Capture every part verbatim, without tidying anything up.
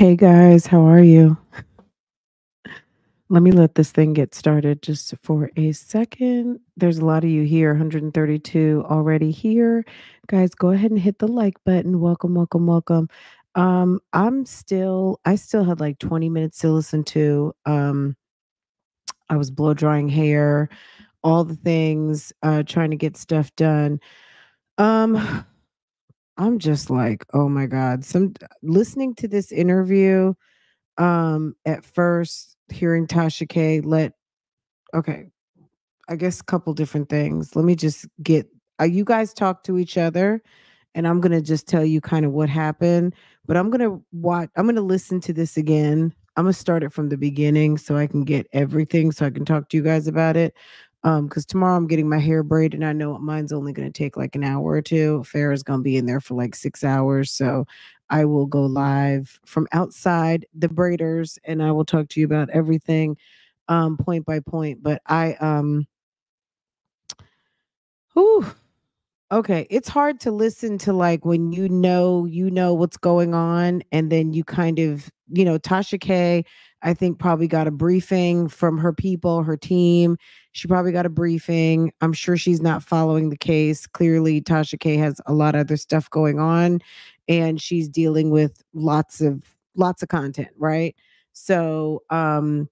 Hey guys, how are you? Let me let this thing get started just for a second. There's a lot of you here, one hundred thirty-two already here. Guys, go ahead and hit the like button. Welcome, welcome, welcome. Um, I'm still, I still had like twenty minutes to listen to. Um, I was blow drying hair, all the things, uh, trying to get stuff done. Um, I'm just like, oh my God, some listening to this interview, um, at first hearing Tasha K let, okay, I guess a couple different things. Let me just get, uh, you guys talk to each other and I'm going to just tell you kind of what happened, but I'm going to watch, I'm going to listen to this again. I'm going to start it from the beginning so I can get everything so I can talk to you guys about it. Um, because tomorrow I'm getting my hair braided and I know mine's only going to take like an hour or two. Farrah's going to be in there for like six hours. So I will go live from outside the braiders and I will talk to you about everything um, point by point. But I, um, whew, okay. It's hard to listen to like when you know, you know what's going on and then you kind of, you know, Tasha K, I think probably got a briefing from her people, her team. She probably got a briefing. I'm sure she's not following the case. Clearly, Tasha K has a lot of other stuff going on, and she's dealing with lots of lots of content, right? So, um,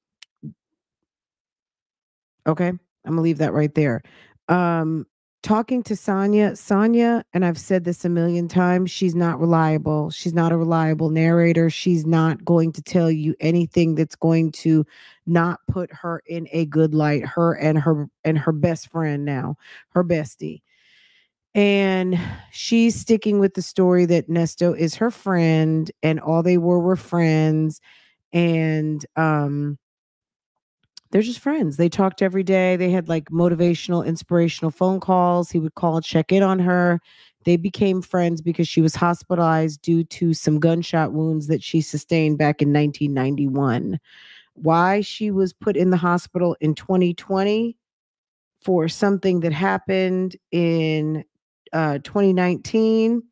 okay, I'm gonna leave that right there. Um, talking to Sonya, Sonya, and I've said this a million times, she's not reliable. She's not a reliable narrator. She's not going to tell you anything that's going to not put her in a good light, her and her and her best friend now, her bestie. And she's sticking with the story that Ernesto is her friend and all they were were friends. And um they're just friends. They talked every day. They had like motivational, inspirational phone calls. He would call and check in on her. They became friends because she was hospitalized due to some gunshot wounds that she sustained back in nineteen ninety-one. Why she was put in the hospital in twenty twenty for something that happened in uh, twenty nineteen,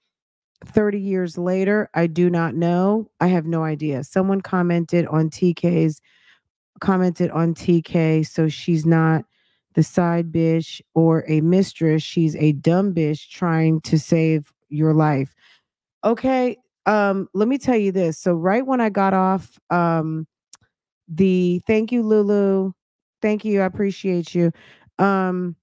thirty years later, I do not know. I have no idea. Someone commented on T K's commented on T K, so she's not the side bitch or a mistress. She's a dumb bitch trying to save your life. Okay, um, let me tell you this. So right when I got off um, the, thank you, Lulu. Thank you. I appreciate you. Um,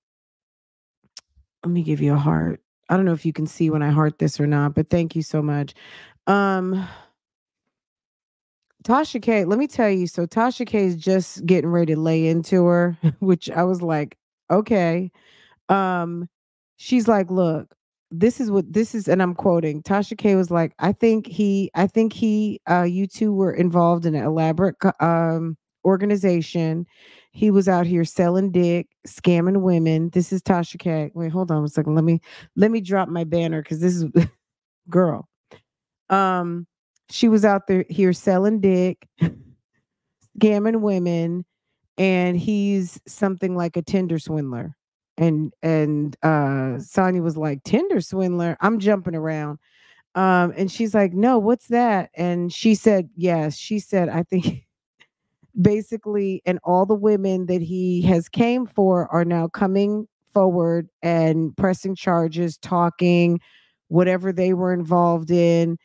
let me give you a heart. I don't know if you can see when I heart this or not, but thank you so much. Um... Tasha K, let me tell you, so Tasha K is just getting ready to lay into her, which I was like, okay. Um, she's like, look, this is what this is, and I'm quoting. Tasha K was like, I think he, I think he, uh, you two were involved in an elaborate um, organization. He was out here selling dick, scamming women. This is Tasha K. Wait, hold on a second. Let me, let me drop my banner because this is, girl. Um. She was out there here selling dick, scamming women, and he's something like a Tinder swindler. And and uh, Sonya was like, Tinder swindler? I'm jumping around. Um, and she's like, no, what's that? And she said, yes. She said, I think basically, and all the women that he has came for are now coming forward and pressing charges, talking, whatever they were involved in.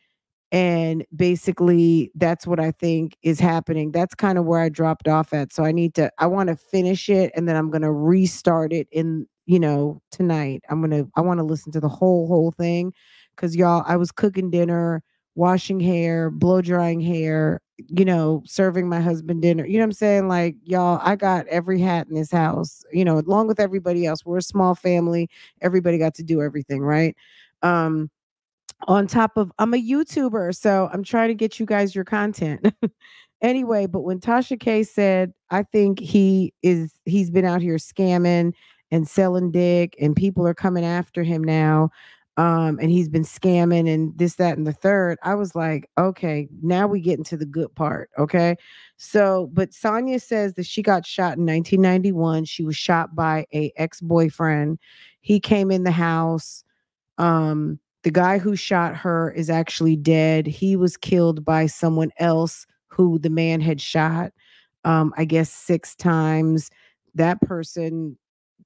And basically, that's what I think is happening. That's kind of where I dropped off at. So I need to, I want to finish it and then I'm going to restart it in, you know, tonight. I'm going to, I want to listen to the whole, whole thing. Cause y'all, I was cooking dinner, washing hair, blow drying hair, you know, serving my husband dinner. You know what I'm saying? Like, y'all, I got every hat in this house, you know, along with everybody else. We're a small family. Everybody got to do everything, right? Um, On top of, I'm a YouTuber, so I'm trying to get you guys your content. Anyway, but when Tasha K said, I think he is, he's been out here scamming and selling dick and people are coming after him now. Um, and he's been scamming and this, that, and the third. I was like, okay, now we get into the good part. Okay. So, but Sonya says that she got shot in nineteen ninety-one. She was shot by a ex-boyfriend. He came in the house. Um, The guy who shot her is actually dead. He was killed by someone else who the man had shot, um, I guess, six times. That person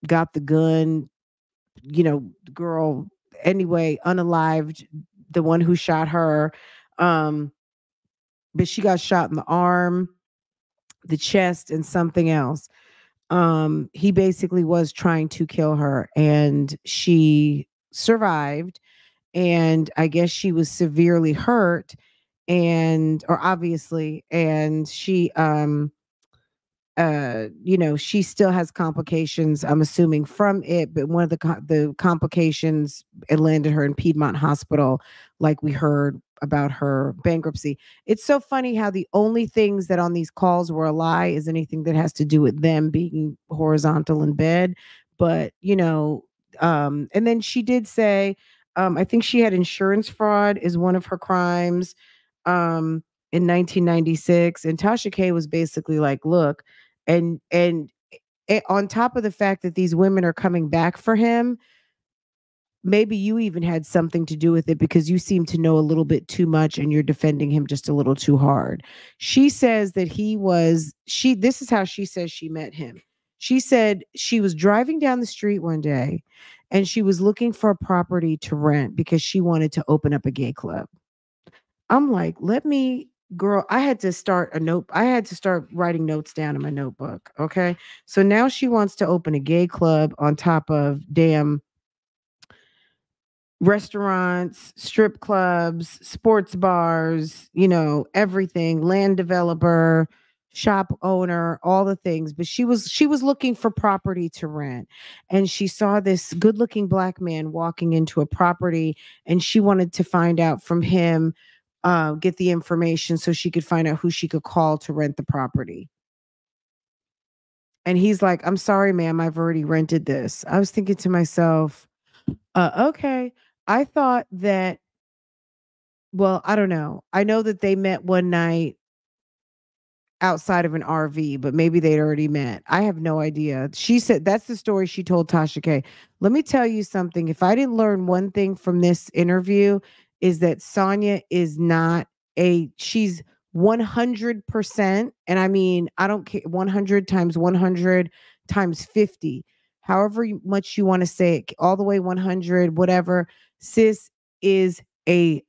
got the gun, you know, girl, anyway, unalived, the one who shot her. Um, but she got shot in the arm, the chest, and something else. Um, he basically was trying to kill her, and she survived. And I guess she was severely hurt, and, or obviously, and she, um, uh, you know, she still has complications, I'm assuming, from it. But one of the, the complications, it landed her in Piedmont Hospital, like we heard about her bankruptcy. It's so funny how the only things that on these calls were a lie is anything that has to do with them being horizontal in bed. But, you know, um, and then she did say, Um, I think she had insurance fraud is one of her crimes um, in nineteen ninety-six. And Tasha K was basically like, look, and, and and on top of the fact that these women are coming back for him, maybe you even had something to do with it, because you seem to know a little bit too much and you're defending him just a little too hard. She says that he was, she, this is how she says she met him. She said she was driving down the street one day, and she was looking for a property to rent because she wanted to open up a gay club. I'm like, let me, girl, I had to start a note. I had to start writing notes down in my notebook. Okay. So now she wants to open a gay club on top of damn restaurants, strip clubs, sports bars, you know, everything, land developer, shop owner, all the things. But she was she was looking for property to rent, and she saw this good-looking black man walking into a property, and she wanted to find out from him, uh, get the information so she could find out who she could call to rent the property. And he's like, "I'm sorry, ma'am, I've already rented this." I was thinking to myself, uh, okay, I thought that, well, I don't know. I know that they met one night outside of an R V, but maybe they'd already met. I have no idea. She said, that's the story she told Tasha K. Let me tell you something. If I didn't learn one thing from this interview, is that Sonya is not a, she's one hundred percent. And I mean, I don't care, one hundred times one hundred times fifty, however much you want to say it, all the way one hundred, whatever. Sis is a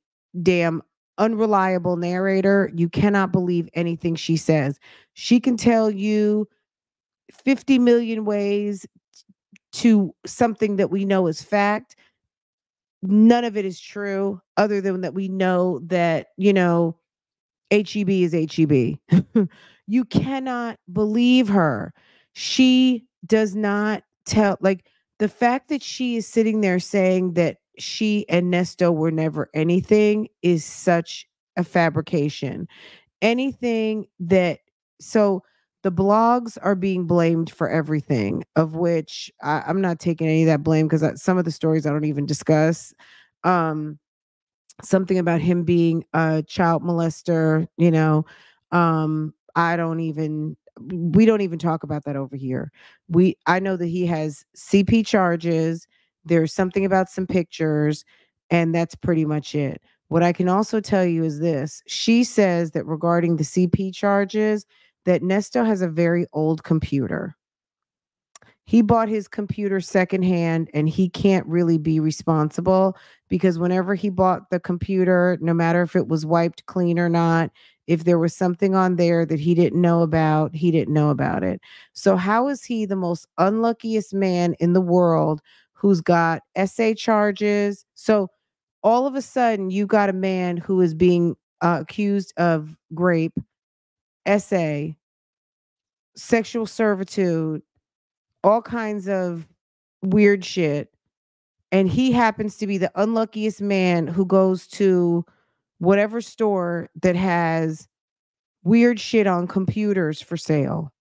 damn unreliable narrator. You cannot believe anything she says. She can tell you fifty million ways to something that we know is fact. None of it is true, other than that we know that, you know, H E B is H E B. You cannot believe her. She does not tell, like, the fact that she is sitting there saying that she and Ernesto were never anything is such a fabrication. Anything that, so the blogs are being blamed for everything, of which I, I'm not taking any of that blame, because some of the stories I don't even discuss. Um, something about him being a child molester, you know, um, I don't even, we don't even talk about that over here. We, I know that he has C P charges. There's something about some pictures, and that's pretty much it. What I can also tell you is this. She says that regarding the C P charges, that Ernesto has a very old computer. He bought his computer secondhand, and he can't really be responsible, because whenever he bought the computer, no matter if it was wiped clean or not, if there was something on there that he didn't know about, he didn't know about it. So how is he the most unluckiest man in the world, who's got S A charges? So all of a sudden, you got a man who is being uh, accused of rape, S A, sexual servitude, all kinds of weird shit. And he happens to be the unluckiest man who goes to whatever store that has weird shit on computers for sale.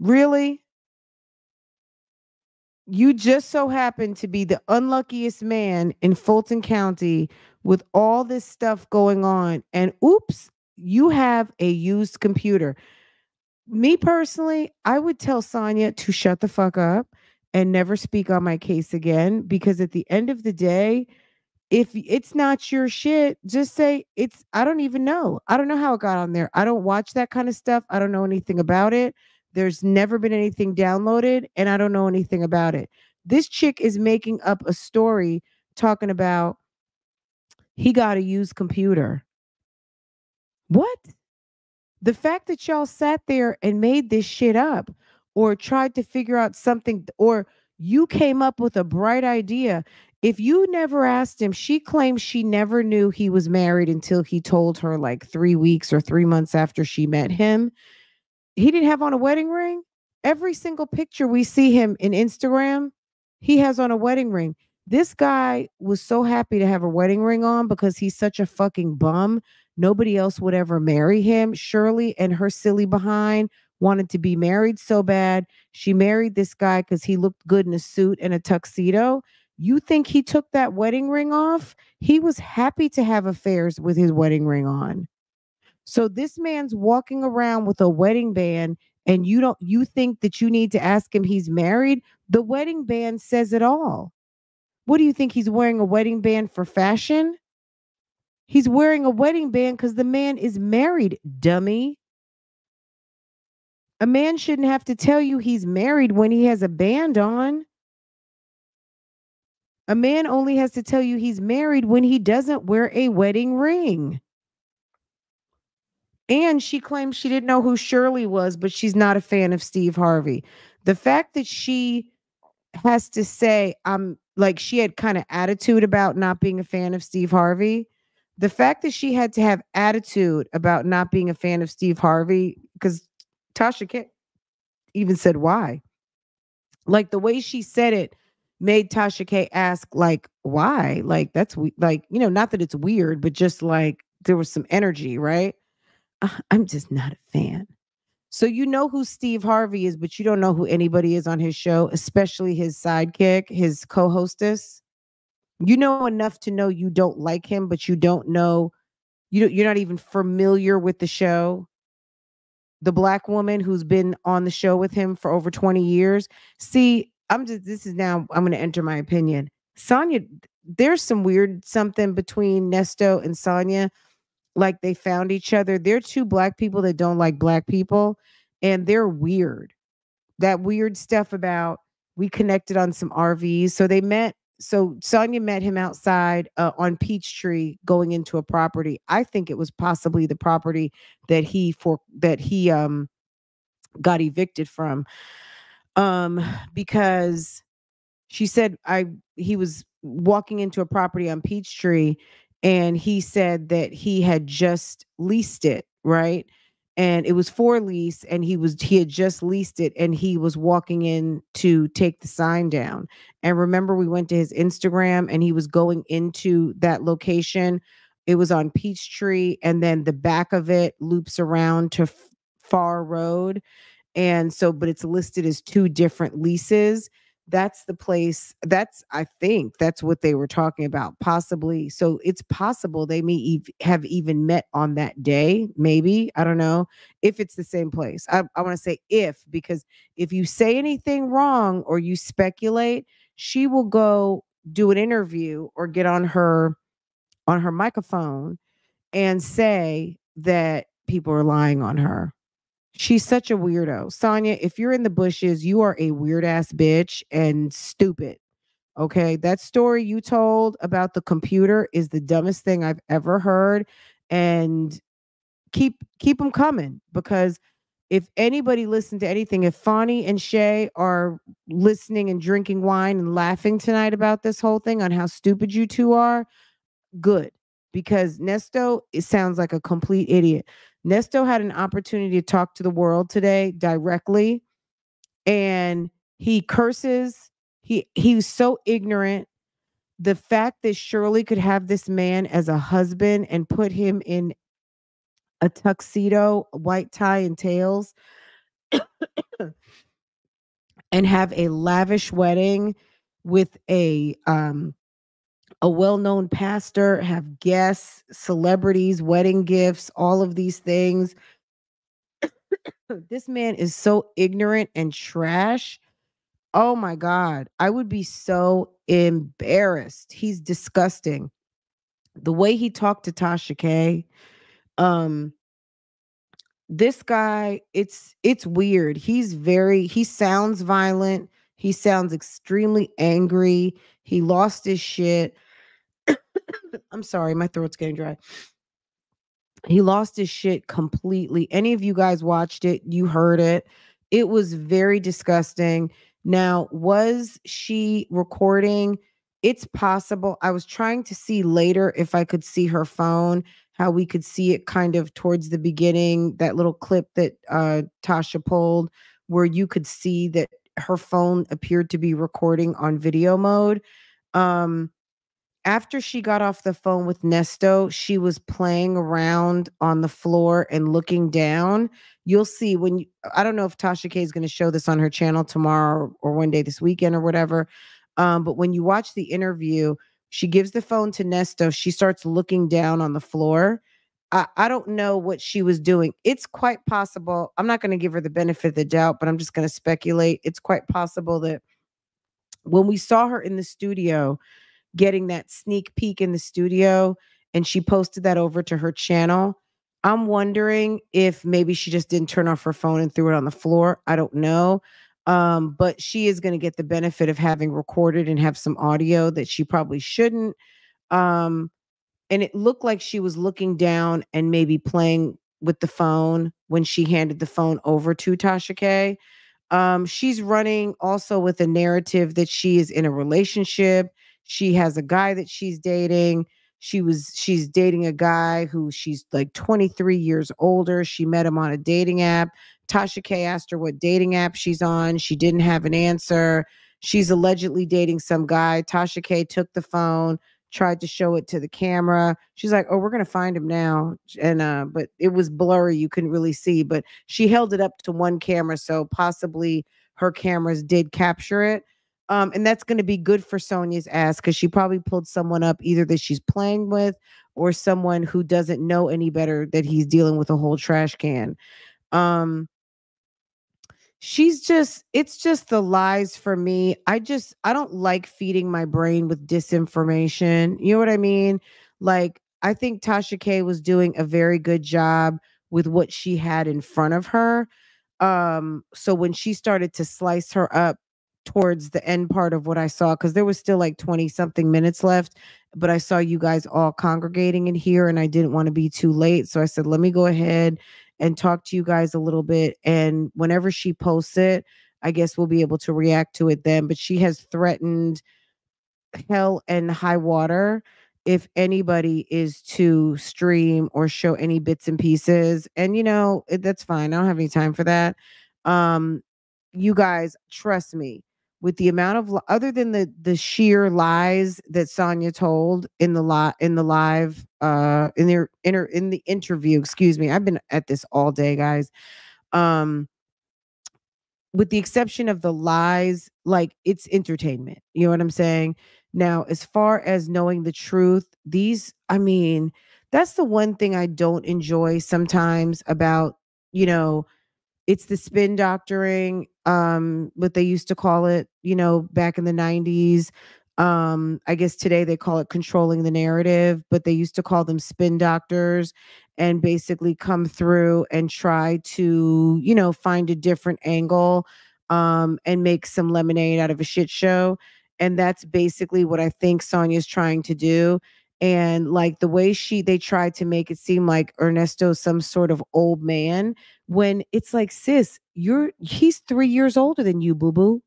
Really? You just so happen to be the unluckiest man in Fulton County with all this stuff going on. And oops, you have a used computer. Me personally, I would tell Sonya to shut the fuck up, and never speak on my case again, because at the end of the day, if it's not your shit, just say it's, I don't even know. I don't know how it got on there. I don't watch that kind of stuff. I don't know anything about it. There's never been anything downloaded, and I don't know anything about it. This chick is making up a story talking about he got a used computer. What? The fact that y'all sat there and made this shit up, or tried to figure out something, or you came up with a bright idea. If you never asked him, she claims she never knew he was married until he told her like three weeks or three months after she met him. He didn't have on a wedding ring. Every single picture we see him in Instagram, he has on a wedding ring. This guy was so happy to have a wedding ring on because he's such a fucking bum. Nobody else would ever marry him. Shirley and her silly behind wanted to be married so bad. She married this guy because he looked good in a suit and a tuxedo. You think he took that wedding ring off? He was happy to have affairs with his wedding ring on. So this man's walking around with a wedding band, and you don't, you think that you need to ask him he's married? The wedding band says it all. What do you think? He's wearing a wedding band for fashion? He's wearing a wedding band because the man is married, dummy. A man shouldn't have to tell you he's married when he has a band on. A man only has to tell you he's married when he doesn't wear a wedding ring. And she claims she didn't know who Shirley was, but she's not a fan of Steve Harvey. The fact that she has to say, I'm like, she had kind of attitude about not being a fan of Steve Harvey. The fact that she had to have attitude about not being a fan of Steve Harvey, because Tasha K even said why. Like the way she said it made Tasha K ask, like, why? Like, that's like, you know, not that it's weird, but just like there was some energy, right? I'm just not a fan. So you know who Steve Harvey is, but you don't know who anybody is on his show, especially his sidekick, his co-hostess. You know enough to know you don't like him, but you don't know, you don't, you're not even familiar with the show. The black woman who's been on the show with him for over twenty years. See, I'm just, this is now, I'm going to enter my opinion. Sonya, there's some weird something between Nesto and Sonya. Like they found each other. They're two black people that don't like black people, and they're weird. That weird stuff about we connected on some R Vs. So they met. So Sonya met him outside uh, on Peachtree going into a property. I think it was possibly the property that he for that he um got evicted from, um because she said I he was walking into a property on Peachtree. And he said that he had just leased it, right? And it was for lease, and he was he had just leased it, and he was walking in to take the sign down. And remember, we went to his Instagram, and he was going into that location. It was on Peachtree, and then the back of it loops around to Far Road. And so, but it's listed as two different leases. That's the place. That's, I think that's what they were talking about, possibly. So it's possible they may ev- have even met on that day. Maybe, I don't know if it's the same place. I, I want to say if, because if you say anything wrong or you speculate, she will go do an interview or get on her, on her microphone and say that people are lying on her. She's such a weirdo. Sonya, if you're in the bushes, you are a weird ass bitch and stupid. Okay. That story you told about the computer is the dumbest thing I've ever heard. And keep, keep them coming, because if anybody listened to anything, if Fonnie and Shay are listening and drinking wine and laughing tonight about this whole thing on how stupid you two are, good. Because Nesto, it sounds like a complete idiot. Nesto had an opportunity to talk to the world today directly, and he curses. He he was so ignorant. The fact that Shirley could have this man as a husband and put him in a tuxedo, white tie, and tails, and have a lavish wedding with a um a well-known pastor, have guests, celebrities, wedding gifts, all of these things. This man is so ignorant and trash. Oh my God, I would be so embarrassed. He's disgusting. The way he talked to Tasha K, um, this guy, it's it's weird. He's very, he sounds violent. He sounds extremely angry. He lost his shit. I'm sorry, my throat's getting dry. He lost his shit completely. Any of you guys watched it, you heard it. It was very disgusting. Now, was she recording? It's possible. I was trying to see later if I could see her phone, how we could see it kind of towards the beginning, that little clip that uh, Tasha pulled where you could see that her phone appeared to be recording on video mode. Um, after she got off the phone with Nesto, she was playing around on the floor and looking down. You'll see when you, I don't know if Tasha K is going to show this on her channel tomorrow or one day this weekend or whatever. Um, but when you watch the interview, she gives the phone to Nesto. She starts looking down on the floor. I, I don't know what she was doing. It's quite possible. I'm not going to give her the benefit of the doubt, but I'm just going to speculate. It's quite possible that when we saw her in the studio, getting that sneak peek in the studio, and she posted that over to her channel, I'm wondering if maybe she just didn't turn off her phone and threw it on the floor. I don't know. Um, but she is going to get the benefit of having recorded and have some audio that she probably shouldn't. Um, and it looked like she was looking down and maybe playing with the phone when she handed the phone over to Tasha K. Um, she's running also with a narrative that she is in a relationship. She has a guy that she's dating. She was, she's dating a guy who she's like twenty-three years older. She met him on a dating app. Tasha K asked her what dating app she's on. She didn't have an answer. She's allegedly dating some guy. Tasha K took the phone, tried to show it to the camera. She's like, oh, we're going to find him now. And, uh, but it was blurry. You couldn't really see, but she held it up to one camera. So possibly her cameras did capture it. Um, and that's going to be good for Sonya's ass because she probably pulled someone up either that she's playing with or someone who doesn't know any better that he's dealing with a whole trash can. Um, she's just, it's just the lies for me. I just, I don't like feeding my brain with disinformation. You know what I mean? Like, I think Tasha K was doing a very good job with what she had in front of her. Um, so when she started to slice her up towards the end part of what I saw, because there was still like twenty something minutes left, but I saw you guys all congregating in here and I didn't want to be too late. So I said, let me go ahead and talk to you guys a little bit. And whenever she posts it, I guess we'll be able to react to it then. But she has threatened hell and high water if anybody is to stream or show any bits and pieces. And, you know, it, that's fine. I don't have any time for that. Um, you guys, trust me. With the amount of, other than the the sheer lies that Sonya told in the li in the live uh in their inner in the interview, excuse me, I've been at this all day, guys. Um, with the exception of the lies, like it's entertainment. You know what I'm saying? Now, as far as knowing the truth, these, I mean, that's the one thing I don't enjoy sometimes about, you know, it's the spin doctoring, um, what they used to call it, you know, back in the nineties. Um, I guess today they call it controlling the narrative, but they used to call them spin doctors and basically come through and try to, you know, find a different angle um, and make some lemonade out of a shit show. And that's basically what I think Sonya's trying to do. And like the way she, they tried to make it seem like Ernesto's some sort of old man when it's like, sis, you're, he's three years older than you, boo-boo.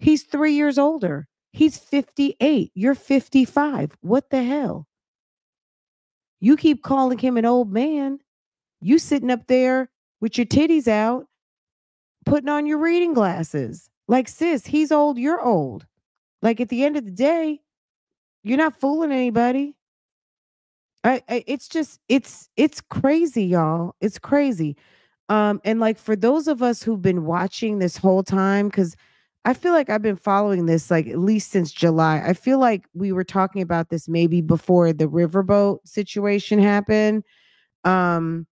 He's three years older. He's fifty-eight. You're fifty-five. What the hell? You keep calling him an old man. You sitting up there with your titties out, putting on your reading glasses. Like, sis, he's old. You're old. Like at the end of the day, you're not fooling anybody. I, I, it's just, it's, it's crazy, y'all. It's crazy. Um, and like for those of us who've been watching this whole time, because I feel like I've been following this like at least since July. I feel like we were talking about this maybe before the riverboat situation happened. Um,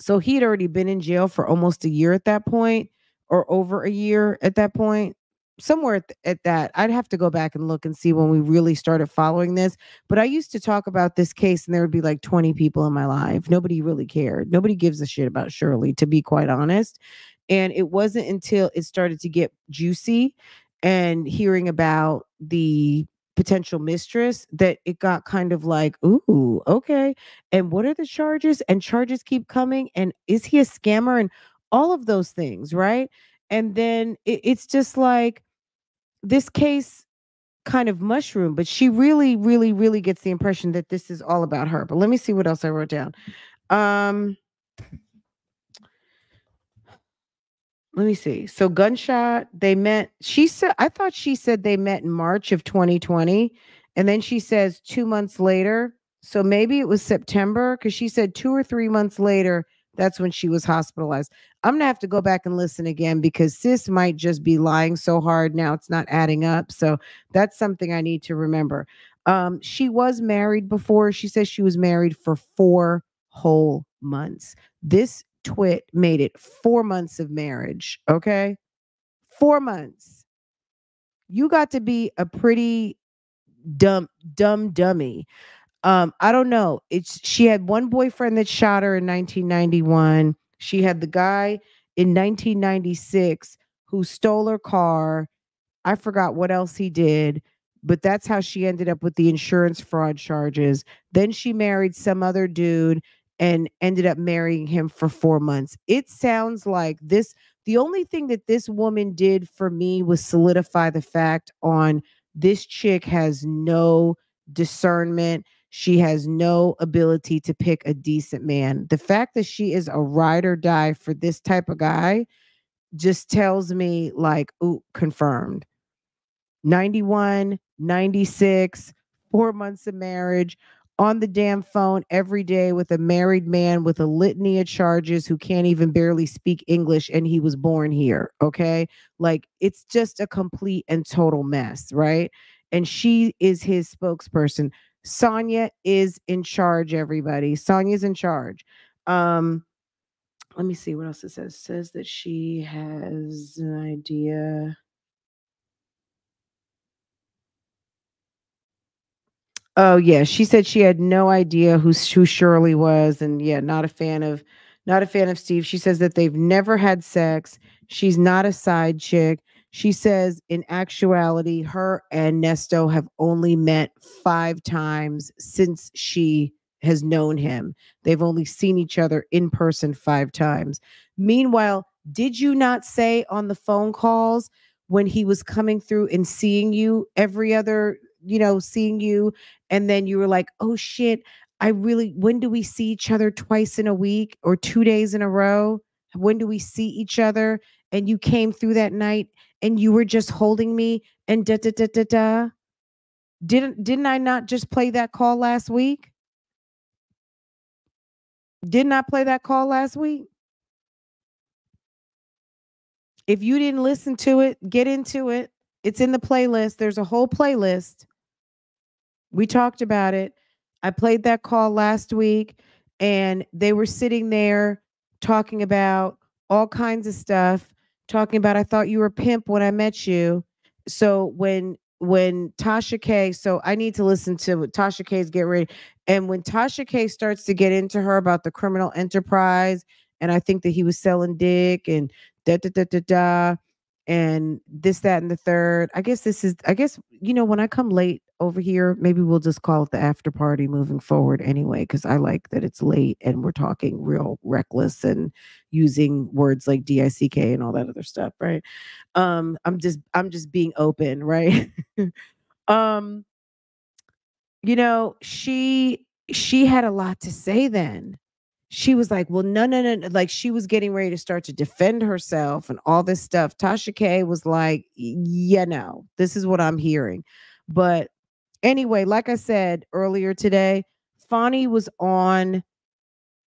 so he had already been in jail for almost a year at that point, or over a year at that point. Somewhere at that, I'd have to go back and look and see when we really started following this. But I used to talk about this case and there would be like twenty people in my life. Nobody really cared. Nobody gives a shit about Shirley, to be quite honest. And it wasn't until it started to get juicy and hearing about the potential mistress that it got kind of like, ooh, okay. And what are the charges? And charges keep coming. And is he a scammer? And all of those things, right? And then it, it's just like, this case kind of mushroomed, but she really, really, really gets the impression that this is all about her. But let me see what else I wrote down. Um, let me see. So gunshot, they met, she said, I thought she said they met in March of twenty twenty. And then she says two months later. So maybe it was September, because she said two or three months later, that's when she was hospitalized. I'm going to have to go back and listen again, because sis might just be lying so hard now it's not adding up. So that's something I need to remember. Um, she was married before. She says she was married for four whole months. This twit made it four months of marriage. Okay. Four months. You got to be a pretty dumb, dumb dummy. Um, I don't know. It's she had one boyfriend that shot her in nineteen ninety-one. She had the guy in nineteen ninety-six who stole her car. I forgot what else he did, but that's how she ended up with the insurance fraud charges. Then she married some other dude and ended up marrying him for four months. It sounds like this. The only thing that this woman did for me was solidify the fact on this chick has no discernment. She has no ability to pick a decent man. The fact that she is a ride or die for this type of guy just tells me like, ooh, confirmed. ninety-one, ninety-six, four months of marriage, on the damn phone every day with a married man with a litany of charges who can't even barely speak English, and he was born here, okay? Like, it's just a complete and total mess, right? And she is his spokesperson. Sonya is in charge, everybody. Sonya's in charge. Um, let me see what else it says. It says that she has an idea. Oh, yeah. She said she had no idea who, who Shirley was. And yeah, not a fan of, not a fan of Steve. She says that they've never had sex. She's not a side chick. She says, in actuality, her and Ernesto have only met five times since she has known him. They've only seen each other in person five times. Meanwhile, did you not say on the phone calls when he was coming through and seeing you every other, you know, seeing you, and then you were like, oh, shit, I really, when do we see each other twice in a week or two days in a row? When do we see each other? And you came through that night and you were just holding me and da da da da da. Didn't didn't I not just play that call last week? Didn't I play that call last week? If you didn't listen to it, get into it. It's in the playlist. There's a whole playlist. We talked about it. I played that call last week and they were sitting there talking about all kinds of stuff. Talking about, I thought you were a pimp when I met you. So when when Tasha K, so I need to listen to what Tasha K's get ready. And when Tasha K starts to get into her about the criminal enterprise, and I think that he was selling dick and da da da da da, and this that and the third. I guess this is. I guess you know when I come late over here, maybe we'll just call it the after party moving forward anyway, because I like that it's late and we're talking real reckless and using words like D I C K and all that other stuff, right? Um, I'm just I'm just being open, right? um, you know, she she had a lot to say then. She was like, well, no, no, no. Like she was getting ready to start to defend herself and all this stuff. Tasha K was like, yeah, no, this is what I'm hearing. But anyway, like I said earlier today, Fonnie was on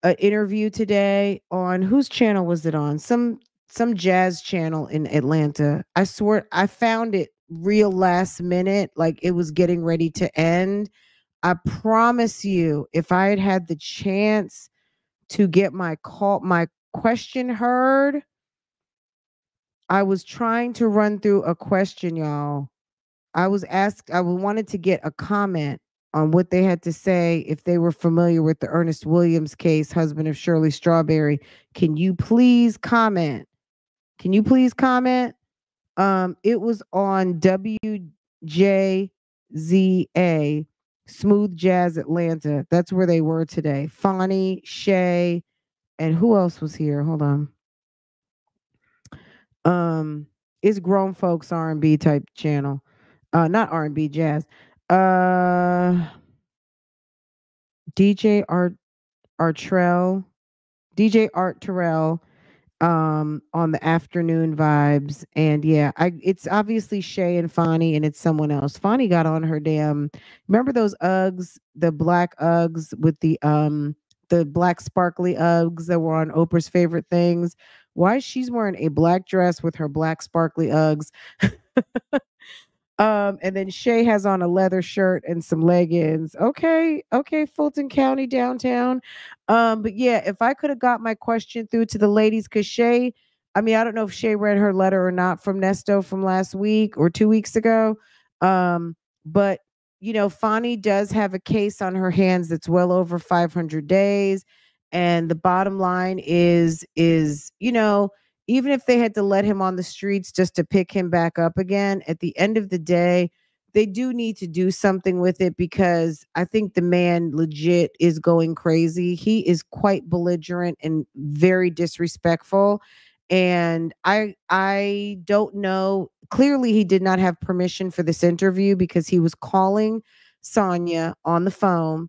an interview today on whose channel was it on? Some some jazz channel in Atlanta. I swear I found it real last minute, like it was getting ready to end. I promise you, if I had had the chance to get my call, my question heard, I was trying to run through a question, y'all. I was asked, I wanted to get a comment on what they had to say if they were familiar with the Ernest Williams case, husband of Shirley Strawberry. Can you please comment? Can you please comment? Um, it was on W J Z A, Smooth Jazz Atlanta. That's where they were today. Fonnie, Shay, and who else was here? Hold on. Um, it's grown folks R and B type channel. Uh, not R and B, jazz. Uh, D J Art, Art Terrell, D J Art Terrell, um, on the afternoon vibes. And yeah, I it's obviously Shay and Fonnie, and it's someone else. Fonnie got on her damn. Remember those Uggs, the black Uggs with the um the black sparkly Uggs that were on Oprah's Favorite Things? Why she's wearing a black dress with her black sparkly Uggs. Um, and then Shay has on a leather shirt and some leggings. Okay, okay, Fulton County downtown. Um, but yeah, if I could have got my question through to the ladies, because Shay, I mean, I don't know if Shay read her letter or not from Nesto from last week or two weeks ago. Um, but, you know, Fonnie does have a case on her hands that's well over five hundred days. And the bottom line is, is, you know, even if they had to let him on the streets just to pick him back up again, at the end of the day, they do need to do something with it, because I think the man legit is going crazy. He is quite belligerent and very disrespectful. And I, I don't know. Clearly, he did not have permission for this interview, because he was calling Sonya on the phone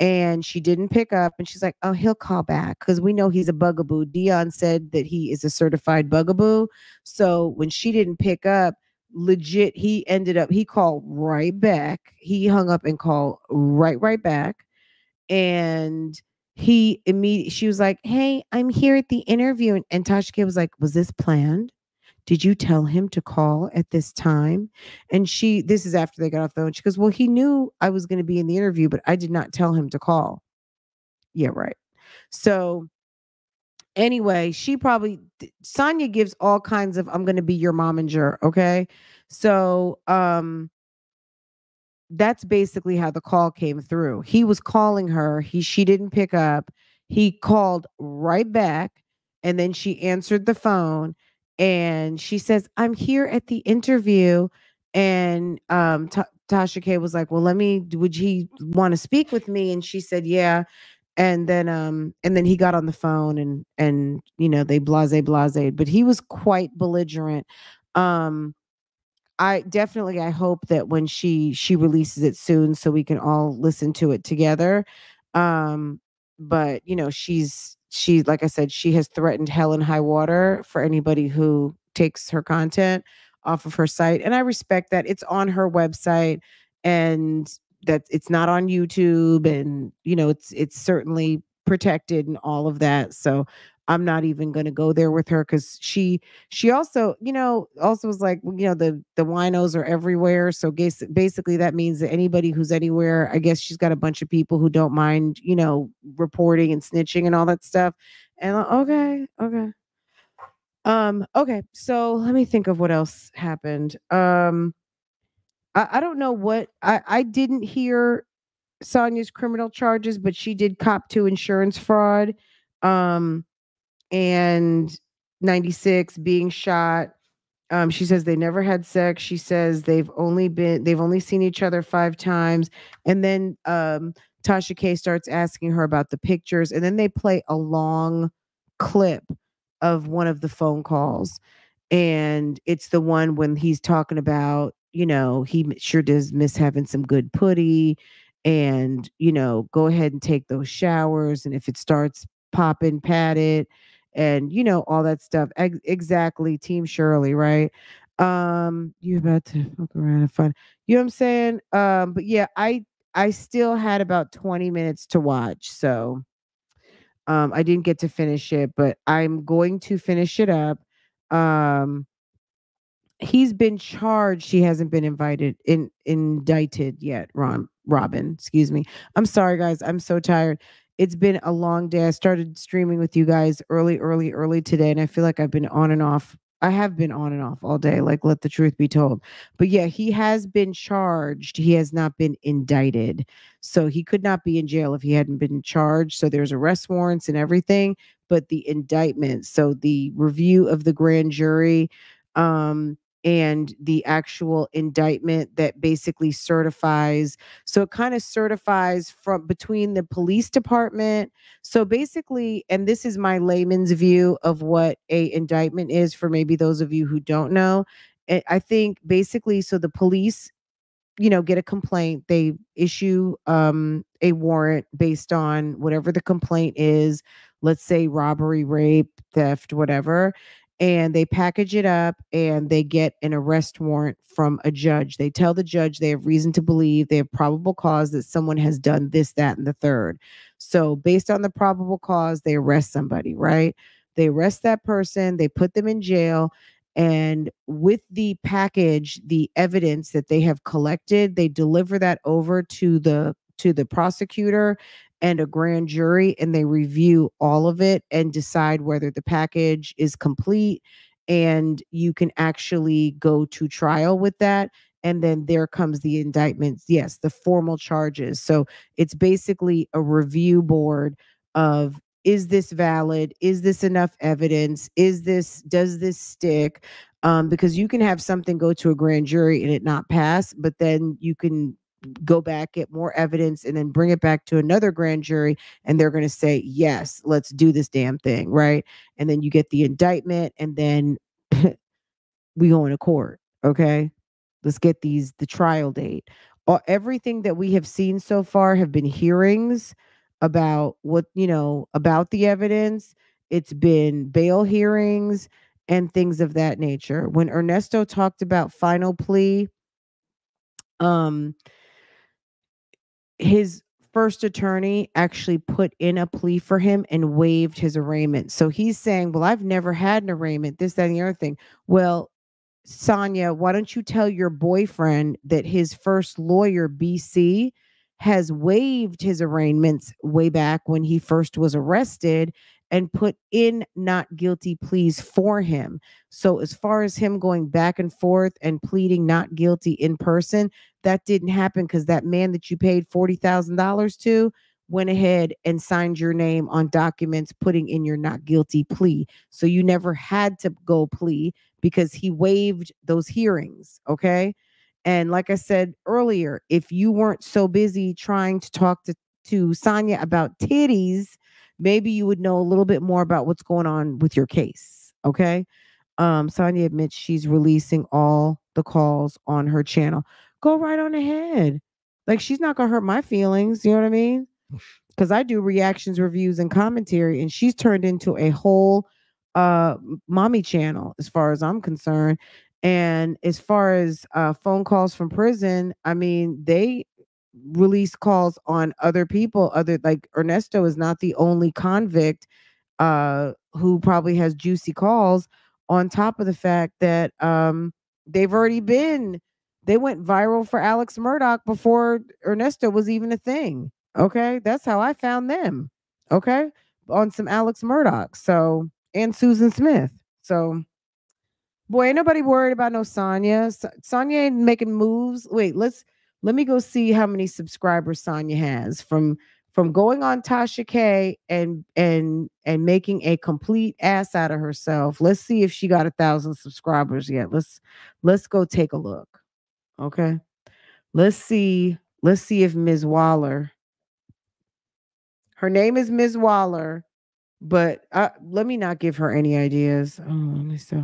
and she didn't pick up, and she's like, oh, he'll call back, because we know he's a bugaboo. Dion said that he is a certified bugaboo. So when she didn't pick up, legit, he ended up, he called right back. He hung up and called right, right back. And he immediately, she was like, hey, I'm here at the interview. And, and Tasha K was like, was this planned? Did you tell him to call at this time? And she, this is after they got off the phone. She goes, well, he knew I was going to be in the interview, but I did not tell him to call. Yeah, right. So anyway, she probably, Sonya gives all kinds of, I'm going to be your momager, okay? So um, that's basically how the call came through. He was calling her. He, she didn't pick up. He called right back, and then she answered the phone. And she says, I'm here at the interview. And um, T- Tasha K was like, well, let me, would he want to speak with me? And she said, yeah. And then um, and then he got on the phone, and, and you know, they blase, blase. But he was quite belligerent. Um, I definitely, I hope that when she, she releases it soon so we can all listen to it together. Um, but, you know, she's, She, like I said, she has threatened hell and high water for anybody who takes her content off of her site. And I respect that. It's on her website, and that it's not on YouTube, and, you know, it's, it's certainly protected and all of that. So I'm not even going to go there with her, because she, she also, you know, also was like, you know, the, the winos are everywhere. So basically that means that anybody who's anywhere, I guess she's got a bunch of people who don't mind, you know, reporting and snitching and all that stuff. And okay, okay. Um, okay. So let me think of what else happened. Um, I, I don't know what, I, I didn't hear Sonya's criminal charges, but she did cop to insurance fraud. Um, And ninety-six being shot. Um, she says they never had sex. She says they've only been, they've only seen each other five times. And then um, Tasha K starts asking her about the pictures. And then they play a long clip of one of the phone calls. And it's the one when he's talking about, you know, he sure does miss having some good putty. And, you know, go ahead and take those showers. And if it starts popping, pat it. And, you know, all that stuff. Ex- exactly. Team Shirley, right? Um, you about to fuck around and fun. You know what I'm saying? Um, but yeah, I I still had about twenty minutes to watch. So um, I didn't get to finish it, but I'm going to finish it up. Um, he's been charged. She hasn't been invited in indicted yet. Ron Robin, excuse me. I'm sorry, guys. I'm so tired. It's been a long day. I started streaming with you guys early, early, early today, and I feel like I've been on and off I have been on and off all day, like, let the truth be told. But yeah, he has been charged. He has not been indicted. So he could not be in jail if he hadn't been charged. So there's arrest warrants and everything, but the indictment. So the review of the grand jury um, and the actual indictment that basically certifies. So it kind of certifies from between the police department. So basically, and this is my layman's view of what an indictment is for maybe those of you who don't know. I think basically, so the police, you know, get a complaint. They issue um, a warrant based on whatever the complaint is. Let's say robbery, rape, theft, whatever. And they package it up and they get an arrest warrant from a judge. They tell the judge they have reason to believe, they have probable cause that someone has done this, that, and the third. So based on the probable cause, they arrest somebody, right? They arrest that person, they put them in jail. And with the package, the evidence that they have collected, they deliver that over to the to the prosecutor and a grand jury, and they review all of it and decide whether the package is complete and you can actually go to trial with that. And then there comes the indictments. Yes, the formal charges. So it's basically a review board of, is this valid? Is this enough evidence? Is this, does this stick? Um, because you can have something go to a grand jury and it not pass, but then you can go back, get more evidence, and then bring it back to another grand jury. And they're going to say, yes, let's do this damn thing. Right. And then you get the indictment and then we go into court. Okay. Let's get these, the trial date. All, everything that we have seen so far have been hearings about what, you know, about the evidence. It's been bail hearings and things of that nature. When Ernesto talked about final plea, um, his first attorney actually put in a plea for him and waived his arraignment. So he's saying, well, I've never had an arraignment, this, that, and the other thing. Well, Sonya, why don't you tell your boyfriend that his first lawyer, B C, has waived his arraignments way back when he first was arrested and put in not guilty pleas for him. So as far as him going back and forth and pleading not guilty in person, that didn't happen because that man that you paid forty thousand dollars to went ahead and signed your name on documents putting in your not guilty plea. So you never had to go plea because he waived those hearings, okay? And like I said earlier, if you weren't so busy trying to talk to, to Sonya about titties, maybe you would know a little bit more about what's going on with your case, okay? Um, Sonya admits she's releasing all the calls on her channel. Go right on ahead. Like, she's not going to hurt my feelings, you know what I mean? Because I do reactions, reviews, and commentary, and she's turned into a whole uh, mommy channel as far as I'm concerned. And as far as uh, phone calls from prison, I mean, they release calls on other people. Other, like, Ernesto is not the only convict uh, who probably has juicy calls, on top of the fact that um, they've already been, they went viral for Alex Murdaugh before Ernesto was even a thing. Okay. That's how I found them. Okay. On some Alex Murdaugh. So, and Susan Smith. So, boy, ain't nobody worried about no Sonya. So, Sonya ain't making moves. Wait, let's, Let me go see how many subscribers Sonya has from from going on Tasha K and and and making a complete ass out of herself. Let's see if she got a thousand subscribers yet. Let's let's go take a look. Okay, let's see let's see if Miz Waller. Her name is Miz Waller, but uh, let me not give her any ideas. Oh, let me stop.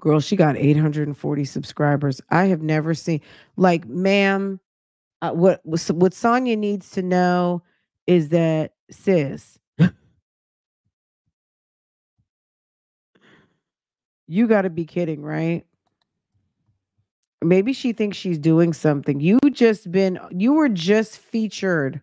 Girl, she got eight hundred forty subscribers. I have never seen, like, ma'am, uh, what, what Sonya needs to know is that, sis, you got to be kidding, right? Maybe she thinks she's doing something. You just been, you were just featured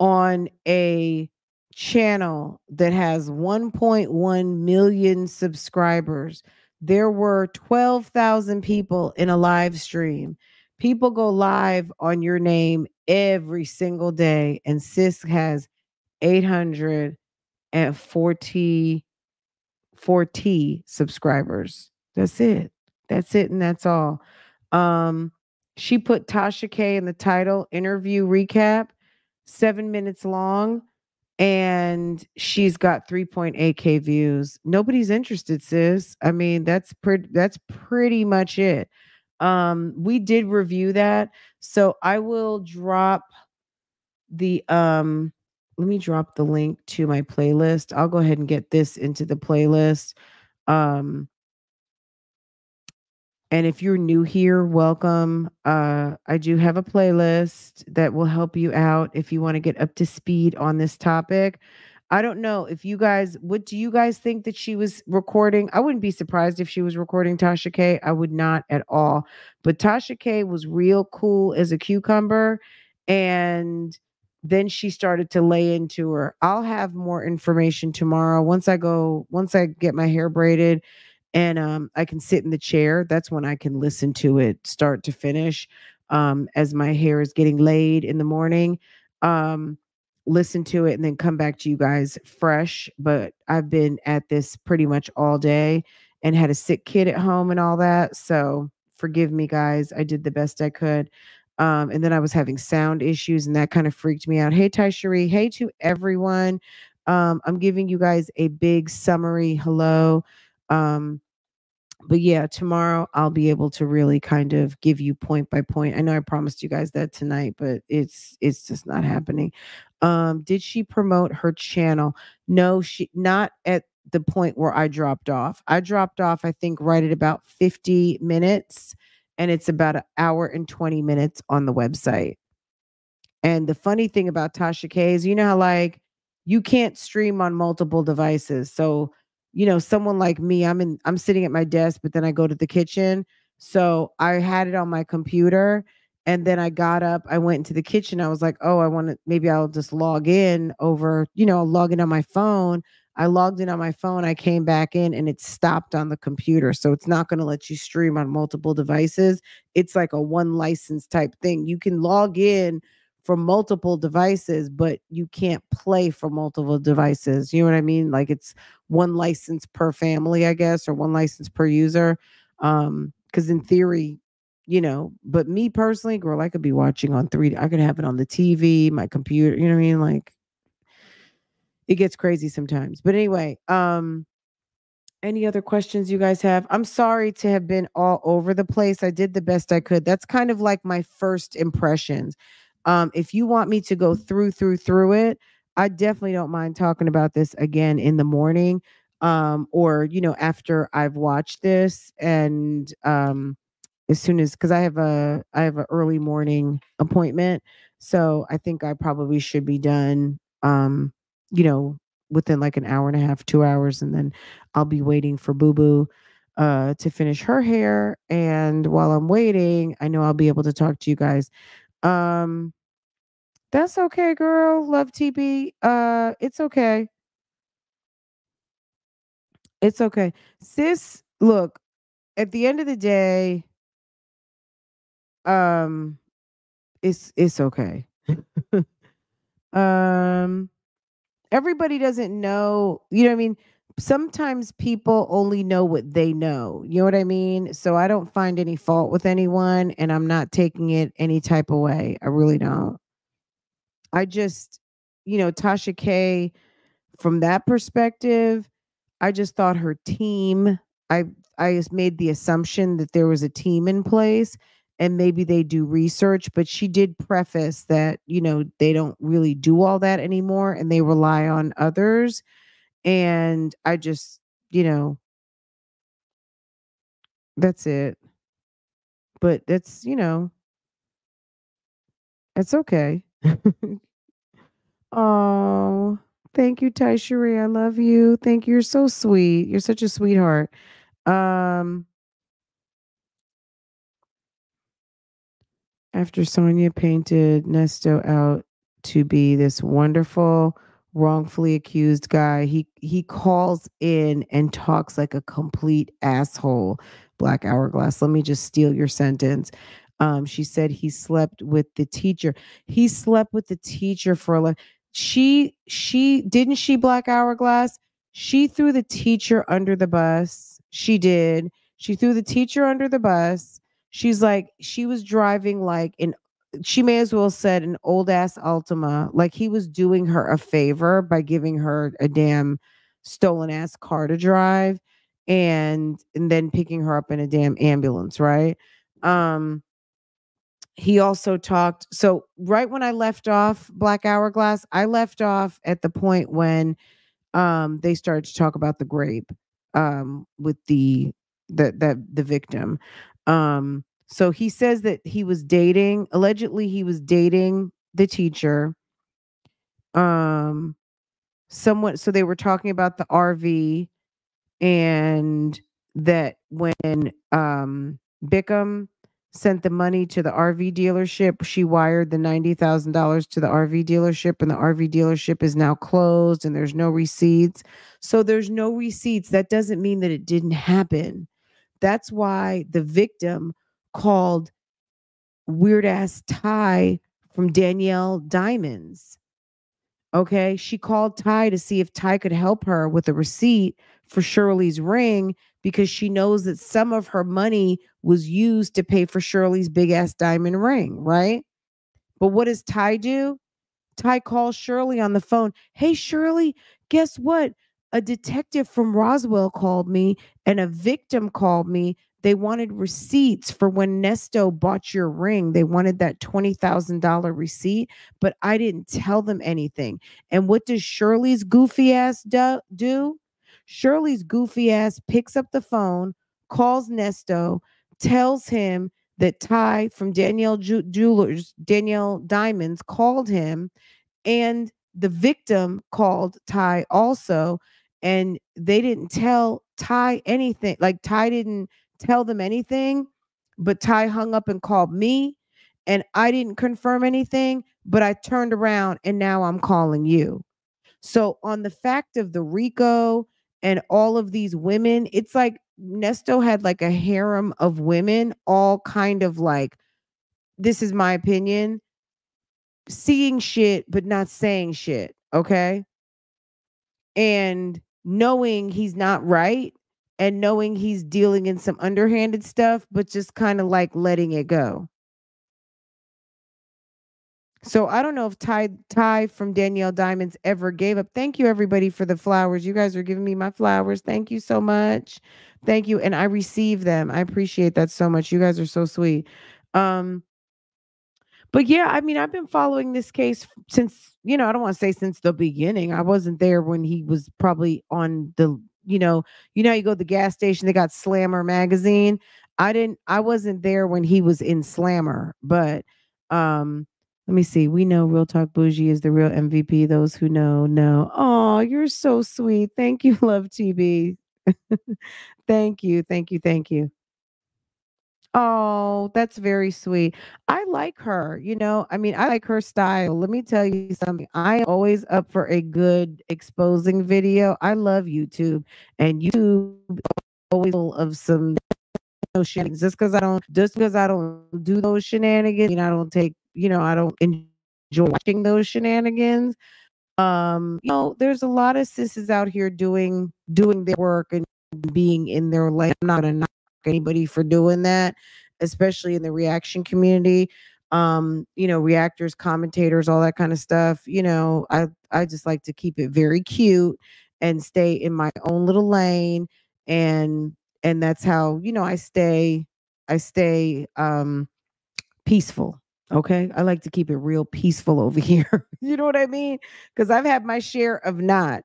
on a channel that has one point one million subscribers. There were twelve thousand people in a live stream People go live on your name every single day, and sis has eight hundred forty subscribers. That's it. That's it, and that's all. Um, she put Tasha K in the title, interview recap, seven minutes long, and she's got three point eight K views. Nobody's interested, sis. I mean, that's pretty. That's pretty much it. Um, we did review that, so I will drop the, um, let me drop the link to my playlist. I'll go ahead and get this into the playlist. Um, and if you're new here, welcome. Uh, I do have a playlist that will help you out if you want to get up to speed on this topic. I don't know if you guys, what do you guys think that she was recording? I wouldn't be surprised if she was recording Tasha K. I would not at all. But Tasha K was real cool as a cucumber. And then she started to lay into her. I'll have more information tomorrow. Once I go, once I get my hair braided and um, I can sit in the chair, that's when I can listen to it start to finish um, as my hair is getting laid in the morning. Um, listen to it and then come back to you guys fresh. But I've been at this pretty much all day and had a sick kid at home and all that. So forgive me, guys. I did the best I could. Um, and then I was having sound issues and that kind of freaked me out. Hey, Taisheree. Hey to everyone. Um, I'm giving you guys a big summary hello. Um, but yeah, tomorrow I'll be able to really kind of give you point by point. I know I promised you guys that tonight, but it's, it's just not happening. Um, did she promote her channel? No, she not at the point where I dropped off. I dropped off, I think, right at about fifty minutes, and it's about an hour and twenty minutes on the website. And the funny thing about Tasha K is, you know how, like, you can't stream on multiple devices. So, you know, someone like me, I'm in, I'm sitting at my desk, but then I go to the kitchen. So I had it on my computer. And then I got up, I went into the kitchen. I was like, oh, I want to, maybe I'll just log in over, you know, I'll log in on my phone. I logged in on my phone. I came back in and it stopped on the computer. So it's not going to let you stream on multiple devices. It's like a one license type thing. You can log in for multiple devices, but you can't play for multiple devices. You know what I mean? Like, it's one license per family, I guess, or one license per user. Um, 'cause in theory, you know, but me personally, girl, I could be watching on three. I could have it on the T V, my computer. You know what I mean? Like, it gets crazy sometimes. But anyway, um, any other questions you guys have? I'm sorry to have been all over the place. I did the best I could. That's kind of like my first impressions. Um, if you want me to go through, through, through it, I definitely don't mind talking about this again in the morning, um, or, you know, after I've watched this and, um, as soon as, because I have a I have an early morning appointment, so I think I probably should be done, um, you know, within like an hour and a half, two hours, and then I'll be waiting for Boo Boo uh, to finish her hair. And while I'm waiting, I know I'll be able to talk to you guys. Um, that's okay, girl. Love T B. Uh, it's okay. It's okay, sis. Look, at the end of the day, Um, it's, it's okay. um, everybody doesn't know, you know what I mean? Sometimes people only know what they know, you know what I mean? So I don't find any fault with anyone, and I'm not taking it any type of way. I really don't. I just, you know, Tasha K, from that perspective, I just thought her team, I, I just made the assumption that there was a team in place. And maybe they do research, but she did preface that, you know, they don't really do all that anymore and they rely on others. And I just, you know, that's it. But that's, you know, it's okay. Oh, thank you, Taisheree. I love you. Thank you. You're so sweet. You're such a sweetheart. Um, After Sonya painted Nesto out to be this wonderful, wrongfully accused guy, he he calls in and talks like a complete asshole. Black Hourglass, let me just steal your sentence. Um, she said he slept with the teacher. He slept with the teacher for a. She she didn't she Black Hourglass. She threw the teacher under the bus. She did. She threw the teacher under the bus. She's like, she was driving like an, she may as well said an old ass Altima. Like he was doing her a favor by giving her a damn stolen ass car to drive and, and then picking her up in a damn ambulance. Right. Um, he also talked. So right when I left off Black Hourglass, I left off at the point when Um, they started to talk about the grape um, with the the the, the victim. Um, so he says that he was dating. Allegedly, he was dating the teacher. Um, someone. So they were talking about the R V, and that when um, Bickham sent the money to the R V dealership. She wired the ninety thousand dollars to the R V dealership, and the R V dealership is now closed and there's no receipts. So there's no receipts. That doesn't mean that it didn't happen. That's why the victim called weird ass Ty from Danielle Diamonds. Okay. She called Ty to see if Ty could help her with a receipt for Shirley's ring, because she knows that some of her money was used to pay for Shirley's big ass diamond ring, right? But what does Ty do? Ty calls Shirley on the phone. Hey, Shirley, guess what? A detective from Roswell called me and a victim called me. They wanted receipts for when Nesto bought your ring. They wanted that twenty thousand dollars receipt, but I didn't tell them anything. And what does Shirley's goofy ass do? Shirley's goofy ass picks up the phone, calls Nesto, tells him that Ty from Danielle Ju- Jewelers, Danielle Diamonds called him, and the victim called Ty also, and they didn't tell Ty anything. Like Ty didn't tell them anything, but Ty hung up and called me, and I didn't confirm anything, but I turned around and now I'm calling you. So on the fact of the RICO and all of these women, it's like Nesto had like a harem of women, all kind of like, this is my opinion, seeing shit, but not saying shit. Okay. And knowing he's not right and knowing he's dealing in some underhanded stuff, but just kind of like letting it go. So I don't know if Ty, Ty from Danielle Diamonds ever gave up. Thank you, everybody, for the flowers. You guys are giving me my flowers. Thank you so much. Thank you. And I receive them. I appreciate that so much. You guys are so sweet. Um, but yeah, I mean, I've been following this case since, you know, I don't want to say since the beginning. I wasn't there when he was probably on the, you know, you know, you go to the gas station, they got Slammer magazine. I didn't, I wasn't there when he was in Slammer, but, um, let me see. We know Real Talk Bougie is the real M V P. Those who know, know. Oh, you're so sweet. Thank you, Love T B. Thank you. Thank you. Thank you. Oh, that's very sweet. I like her. You know, I mean, I like her style. Let me tell you something. I'm always up for a good exposing video. I love YouTube. And YouTube is always full of some shenanigans. Just because I don't, just because I don't do those shenanigans, and I don't take You know, I don't enjoy watching those shenanigans. Um, you know, there's a lot of sisses out here doing doing their work and being in their life. I'm not gonna knock anybody for doing that, especially in the reaction community. Um, you know, reactors, commentators, all that kind of stuff. You know, I I just like to keep it very cute and stay in my own little lane, and and that's how, you know, I stay I stay um peaceful. Okay, I like to keep it real peaceful over here. You know what I mean? Because I've had my share of not.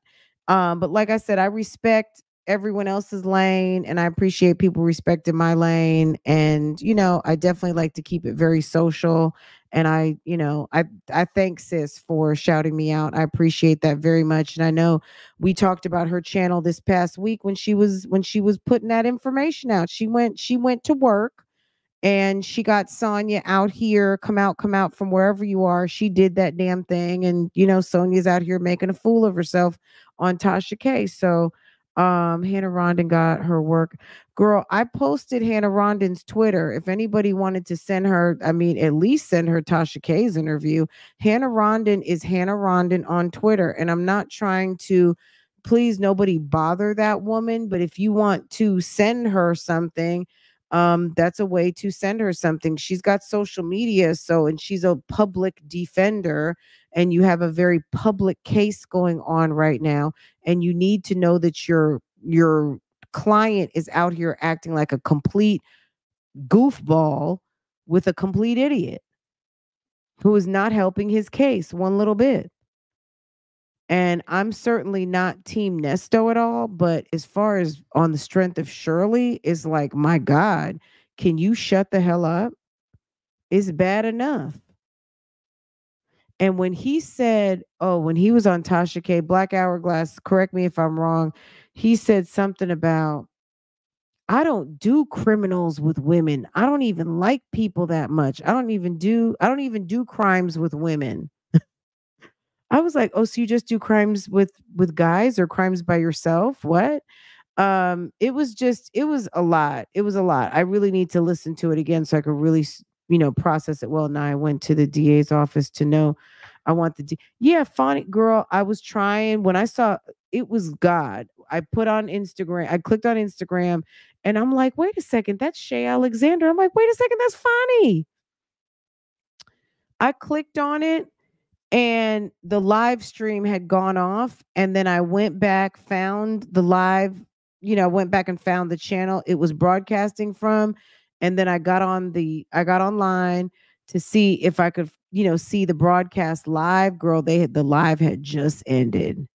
Um, but like I said, I respect everyone else's lane, and I appreciate people respecting my lane. And, you know, I definitely like to keep it very social. And I, you know, I, I thank sis for shouting me out. I appreciate that very much. And I know we talked about her channel this past week when she was when she was putting that information out. She went, she went to work. And she got Sonya out here, come out, come out from wherever you are. She did that damn thing. And, you know, Sonya's out here making a fool of herself on Tasha K. So Um, Hannah Rondon got her work. Girl, I posted Hannah Rondon's Twitter. If anybody wanted to send her, I mean, at least send her Tasha K's interview. Hannah Rondon is Hannah Rondon on Twitter. And I'm not trying to, please, nobody bother that woman. But if you want to send her something, um, that's a way to send her something. She's got social media. So, and she's a public defender. And you have a very public case going on right now, and you need to know that your your client is out here acting like a complete goofball with a complete idiot who is not helping his case one little bit. And I'm certainly not Team Nesto at all, but as far as on the strength of Shirley, it's like, my God, can you shut the hell up? It's bad enough. And when he said, oh, when he was on Tasha K, Black Hourglass, correct me if I'm wrong, he said something about, I don't do criminals with women. I don't even like people that much. I don't even do, I don't even do crimes with women. I was like, oh, so you just do crimes with, with guys or crimes by yourself? What? Um, it was just, it was a lot. It was a lot. I really need to listen to it again so I could really, you know, process it well. Now I went to the D A's office to know I want the D. Yeah, phonic girl. I was trying when I saw it was God. I put on Instagram. I clicked on Instagram and I'm like, wait a second. That's Shay Alexander. I'm like, wait a second. That's funny. I clicked on it and the live stream had gone off. And then I went back, found the live, you know, went back and found the channel it was broadcasting from. And then I got on the, I got online to see if I could, you know, see the broadcast live. Girl, they had, the live had just ended.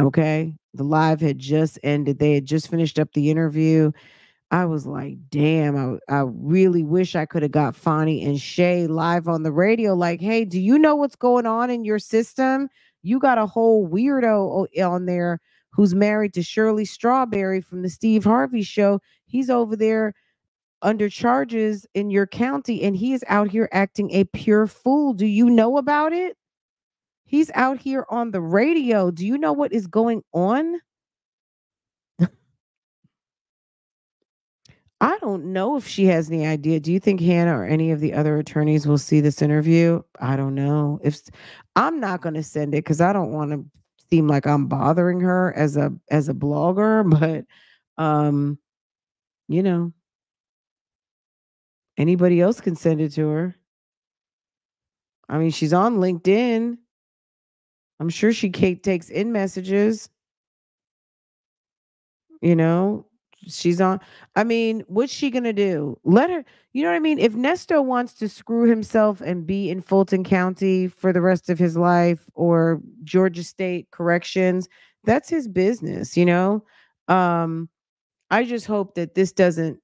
Okay. The live had just ended. They had just finished up the interview. I was like, damn, I, I really wish I could have got Fonny and Shay live on the radio. Like, hey, do you know what's going on in your system? You got a whole weirdo on there who's married to Shirley Strawberry from the Steve Harvey show. He's over there under charges in your county, and he is out here acting a pure fool. Do you know about it? He's out here on the radio. Do you know what is going on? I don't know if she has any idea. Do you think Hannah or any of the other attorneys will see this interview? I don't know. If I'm not going to send it because I don't want to seem like I'm bothering her as a as a blogger, but um, you know, anybody else can send it to her. I mean, she's on LinkedIn. I'm sure she takes in messages. You know, she's on. I mean, what's she gonna do? Let her. You know what I mean? If Nesto wants to screw himself and be in Fulton County for the rest of his life or Georgia State Corrections, that's his business, you know? Um, I just hope that this doesn't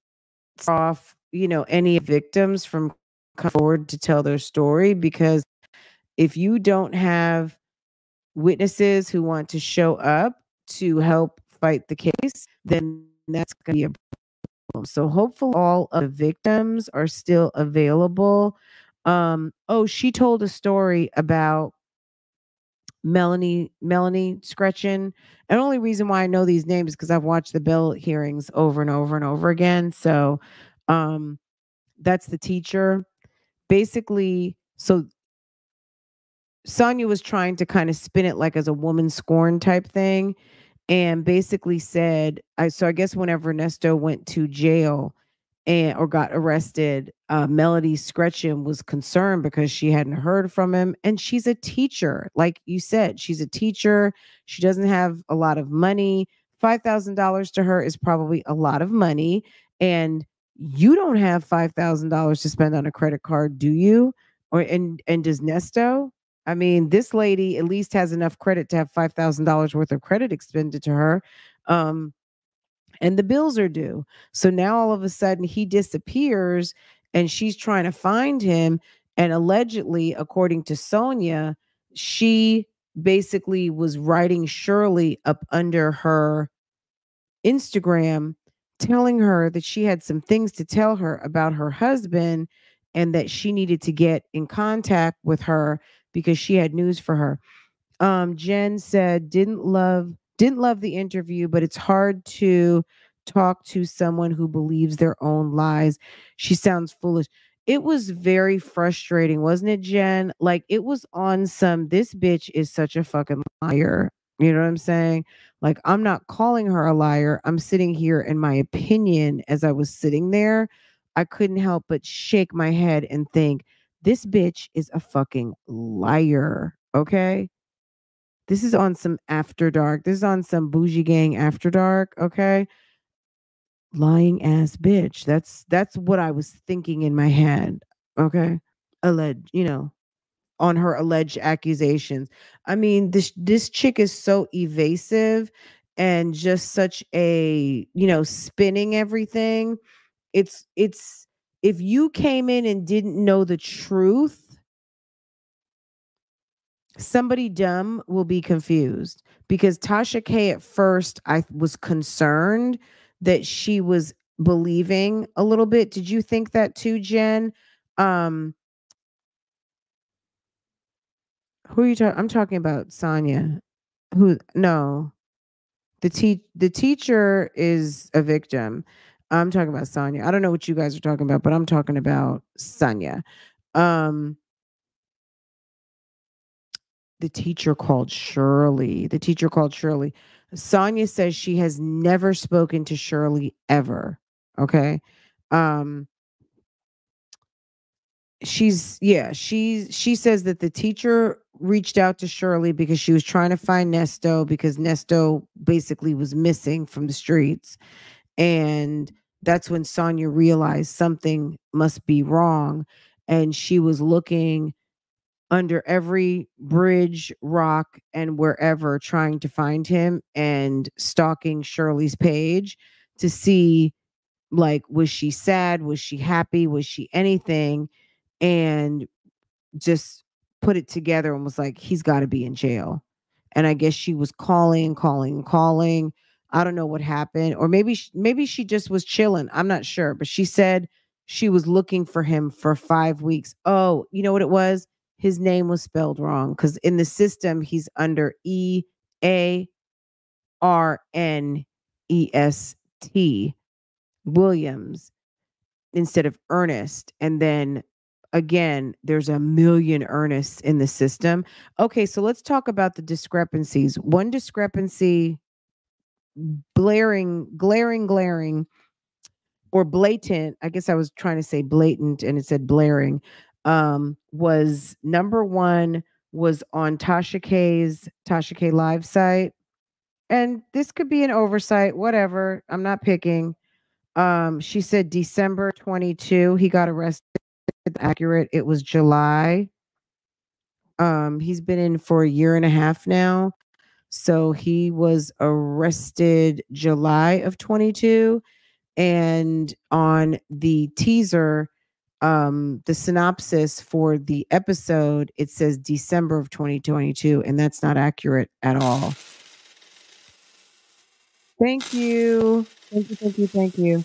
off, you know, any victims from coming forward to tell their story, because if you don't have witnesses who want to show up to help fight the case, then that's going to be a problem. So hopefully all of the victims are still available. Um, oh, she told a story about Melanie, Melody Scretchen. And the only reason why I know these names is because I've watched the Bell hearings over and over and over again. So um, that's the teacher. Basically, so Sonya was trying to kind of spin it like as a woman scorn type thing. And basically said, I, so I guess whenever Ernesto went to jail and or got arrested, uh, Melody Scretchen was concerned because she hadn't heard from him. And she's a teacher. Like you said, she's a teacher. She doesn't have a lot of money. five thousand dollars to her is probably a lot of money. And you don't have five thousand dollars to spend on a credit card, do you? Or and, and does Nesto? I mean, this lady at least has enough credit to have five thousand dollars worth of credit expended to her. Um, and the bills are due. So now all of a sudden he disappears and she's trying to find him. And allegedly, according to Sonya, she basically was writing Shirley up under her Instagram, telling her that she had some things to tell her about her husband and that she needed to get in contact with her because she had news for her. Um, Jen said, didn't love Didn't love the interview, but it's hard to talk to someone who believes their own lies. She sounds foolish. It was very frustrating, wasn't it, Jen? Like, it was on some, this bitch is such a fucking liar. You know what I'm saying? Like, I'm not calling her a liar. I'm sitting here in my opinion. As I was sitting there, I couldn't help but shake my head and think, this bitch is a fucking liar. Okay? This is on some after dark. This is on some bougie gang after dark. Okay? Lying ass bitch. That's that's what I was thinking in my head. Okay? Alleged, you know, on her alleged accusations. I mean, this this chick is so evasive and just such a, you know, spinning everything. It's it's if you came in and didn't know the truth, somebody dumb will be confused, because Tasha K, at first, I was concerned that she was believing a little bit. Did you think that too, Jen? Um, who are you talking? I'm talking about Sonya. Who? No, the te- the teacher is a victim. I'm talking about Sonya. I don't know what you guys are talking about, but I'm talking about Sonya. Um, the teacher called Shirley. The teacher called Shirley. Sonya says she has never spoken to Shirley ever. Okay. Um, she's, yeah, she's, she says that the teacher reached out to Shirley because she was trying to find Nesto, because Nesto basically was missing from the streets. And that's when Sonya realized something must be wrong. And she was looking under every bridge, rock, and wherever, trying to find him, and stalking Shirley's page to see, like, was she sad? Was she happy? Was she anything? And just put it together and was like, he's got to be in jail. And I guess she was calling, calling, calling. I don't know what happened, or maybe maybe she just was chilling. I'm not sure, but she said she was looking for him for five weeks. Oh, you know what it was? His name was spelled wrong, because in the system, he's under E A R N E S T, Williams, instead of Ernest. And then, again, there's a million Ernests in the system. Okay, so let's talk about the discrepancies. One discrepancy... blaring, glaring, glaring, or blatant, I guess I was trying to say blatant and it said blaring, um, was number one was on Tasha K's, Tasha K Live site. And this could be an oversight, whatever. I'm not picking. Um, she said December twenty-second, he got arrested. Accurate. It was July. Um, he's been in for a year and a half now. So he was arrested July of twenty-two, and on the teaser, um, the synopsis for the episode, it says December of twenty twenty-two, and that's not accurate at all. Thank you. Thank you, thank you, thank you.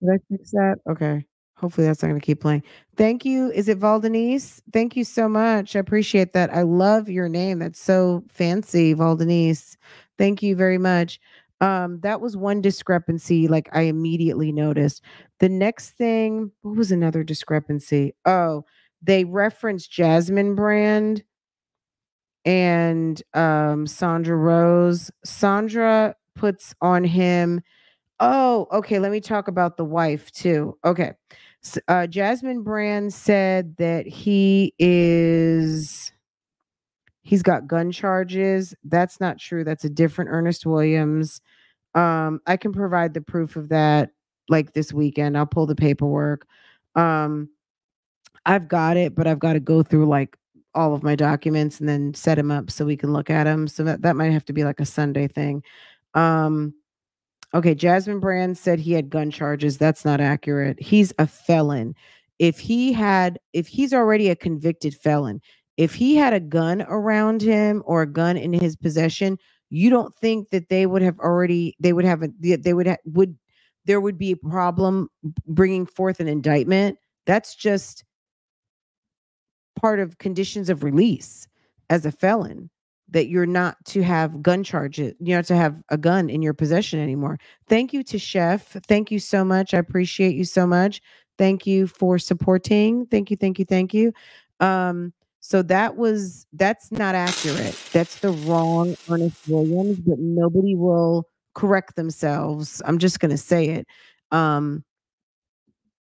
Did I fix that? Okay. Hopefully that's not going to keep playing. Thank you. Is it Valdenise? Thank you so much. I appreciate that. I love your name. That's so fancy, Valdenise. Thank you very much. Um, that was one discrepancy, like, I immediately noticed. The next thing, what was another discrepancy? Oh, they referenced Jasmine Brand and um, Sandra Rose. Sandra puts on him... Oh, okay. Let me talk about the wife, too. Okay. Uh, Jasmine Brand said that he is, he's got gun charges. That's not true. That's a different Ernest Williams. Um, I can provide the proof of that, like, this weekend. I'll pull the paperwork. Um, I've got it, but I've got to go through, like, all of my documents and then set them up so we can look at them. So that, that might have to be, like, a Sunday thing. Um, okay, Jasmine Brand said he had gun charges. That's not accurate. He's a felon. If he had, if he's already a convicted felon, if he had a gun around him or a gun in his possession, you don't think that they would have already, they would have, a, they would, ha, would, there would be a problem bringing forth an indictment? That's just part of conditions of release as a felon. that you're not to have gun charges, you know, to have a gun in your possession anymore. Thank you to Chef. Thank you so much. I appreciate you so much. Thank you for supporting. Thank you. Thank you. Thank you. Um, so that was, that's not accurate. That's the wrong Ernest Williams, but nobody will correct themselves. I'm just going to say it. Um,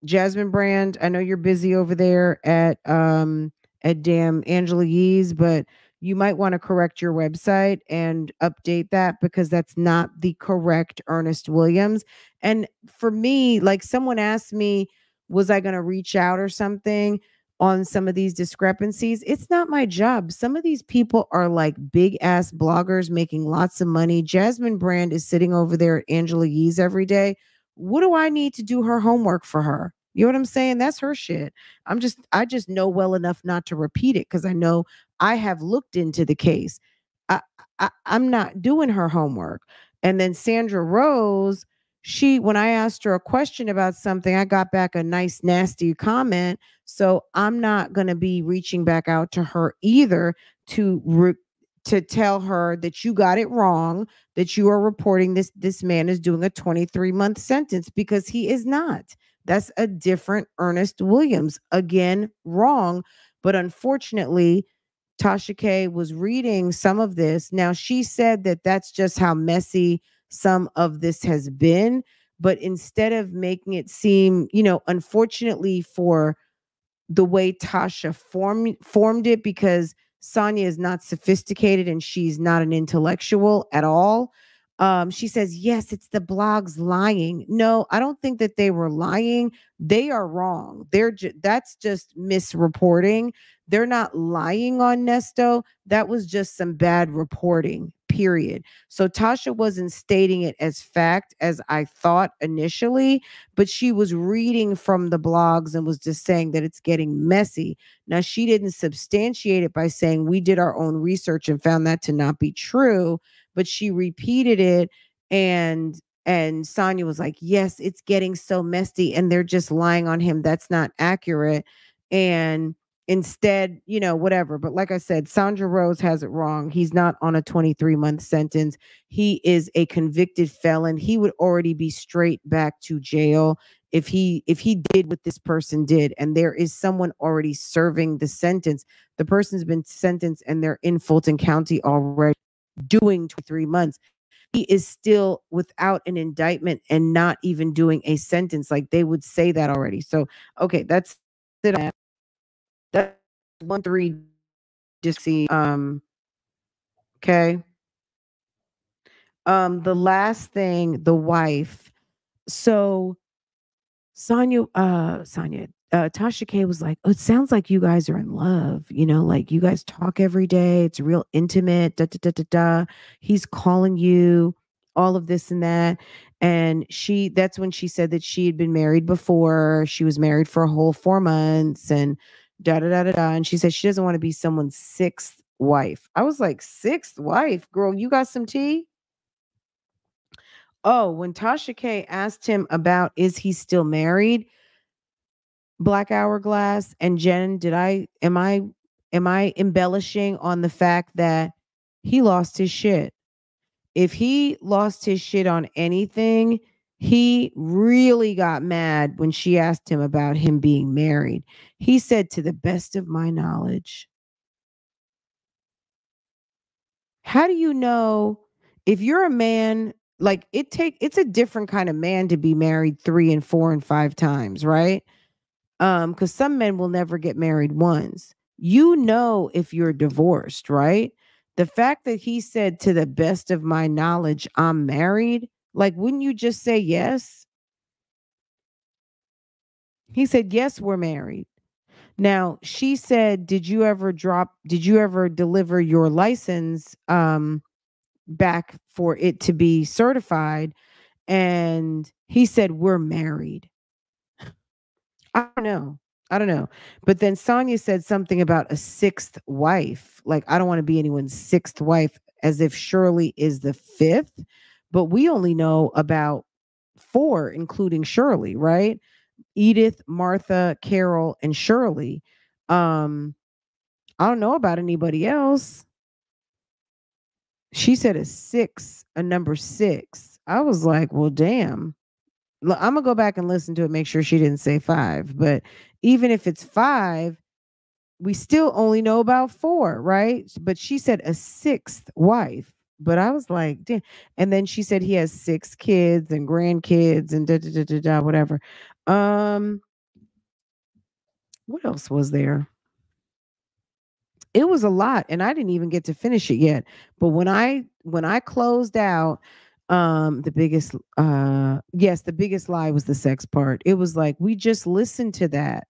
Jasmine Brand, I know you're busy over there at, um, at damn Angela Yee's, but you might want to correct your website and update that, because that's not the correct Ernest Williams. And for me, like, someone asked me, was I going to reach out or something on some of these discrepancies? It's not my job. Some of these people are like big ass bloggers making lots of money. Jasmine Brand is sitting over there at Angela Yee's every day. What do I need to do her homework for her? You know what I'm saying? That's her shit. I'm just, I just know well enough not to repeat it, because I know I have looked into the case. I, I, I'm not doing her homework. And then Sandra Rose, she, when I asked her a question about something, I got back a nice, nasty comment. So I'm not going to be reaching back out to her either to re- to tell her that you got it wrong, that you are reporting this. This man is doing a twenty-three month sentence, because he is not. That's a different Ernest Williams. Again, wrong. But unfortunately, Tasha K was reading some of this. Now, she said that that's just how messy some of this has been. But instead of making it seem, you know, unfortunately for the way Tasha form, formed it, because Sonya is not sophisticated and she's not an intellectual at all. Um, she says, yes, it's the blogs lying. No, I don't think that they were lying. They are wrong. They're ju- that's just misreporting. They're not lying on Nesto. That was just some bad reporting, period. So Tasha wasn't stating it as fact as I thought initially, but she was reading from the blogs and was just saying that it's getting messy. Now, she didn't substantiate it by saying we did our own research and found that to not be true. But she repeated it, and and Sonya was like, yes, it's getting so messy and they're just lying on him. That's not accurate. And instead, you know, whatever. But like I said, Sandra Rose has it wrong. He's not on a twenty-three month sentence. He is a convicted felon. He would already be straight back to jail if he if he did what this person did. And there is someone already serving the sentence. The person's been sentenced and they're in Fulton County already, doing twenty-three months. He is still without an indictment and not even doing a sentence. Like, they would say that already. So, okay, that's it. That's one three just see. Um okay. Um the last thing, the wife. So Sonya, uh Sonya, Uh, Tasha K was like, oh, it sounds like you guys are in love. You know, like, you guys talk every day. It's real intimate. Da, da, da, da, da. He's calling you, all of this and that. And she, that's when she said that she had been married before. She was married for a whole four months and da, da, da, da, da. And she said she doesn't want to be someone's sixth wife. I was like, sixth wife? Girl, you got some tea? Oh, when Tasha K asked him about, is he still married? Black Hourglass and Jen, did I am I am I embellishing on the fact that he lost his shit? If he lost his shit on anything, he really got mad when she asked him about him being married. He said, to the best of my knowledge. How do you know if you're a man? Like, it take it's a different kind of man to be married three and four and five times, right? Um, because some men will never get married once. You know, if you're divorced, right? The fact that he said, to the best of my knowledge, I'm married. Like, wouldn't you just say yes? He said, yes, we're married. Now, she said, did you ever drop, did you ever deliver your license um, back for it to be certified? And he said, we're married. I don't know. I don't know. But then Sonya said something about a sixth wife. Like, I don't want to be anyone's sixth wife, as if Shirley is the fifth. But we only know about four, including Shirley, right? Edith, Martha, Carol, and Shirley. Um, I don't know about anybody else. she said a six, a number six. I was like, well, damn. Look, I'm going to go back and listen to it, make sure she didn't say five. But even if it's five, we still only know about four, right? But she said a sixth wife. But I was like, damn. And then she said he has six kids and grandkids and da da da da da, whatever. Um, what else was there? It was a lot, and I didn't even get to finish it yet. But when I when I closed out, um, the biggest, uh, yes, the biggest lie was the sex part. It was like, we just listened to that.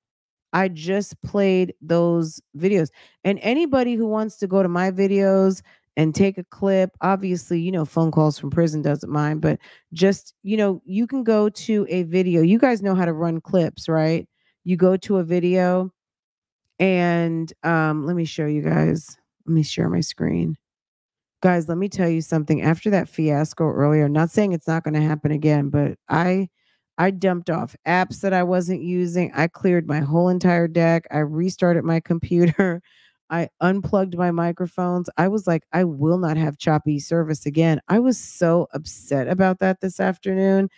I just played those videos. And anybody who wants to go to my videos and take a clip, obviously, you know, phone calls from prison doesn't mind, but just, you know, you can go to a video. You guys know how to run clips, right? You go to a video. And um, let me show you guys. Let me share my screen. Guys, let me tell you something. After that fiasco earlier, not saying it's not going to happen again, but I I dumped off apps that I wasn't using. I cleared my whole entire deck. I restarted my computer. I unplugged my microphones. I was like, I will not have choppy service again. I was so upset about that this afternoon.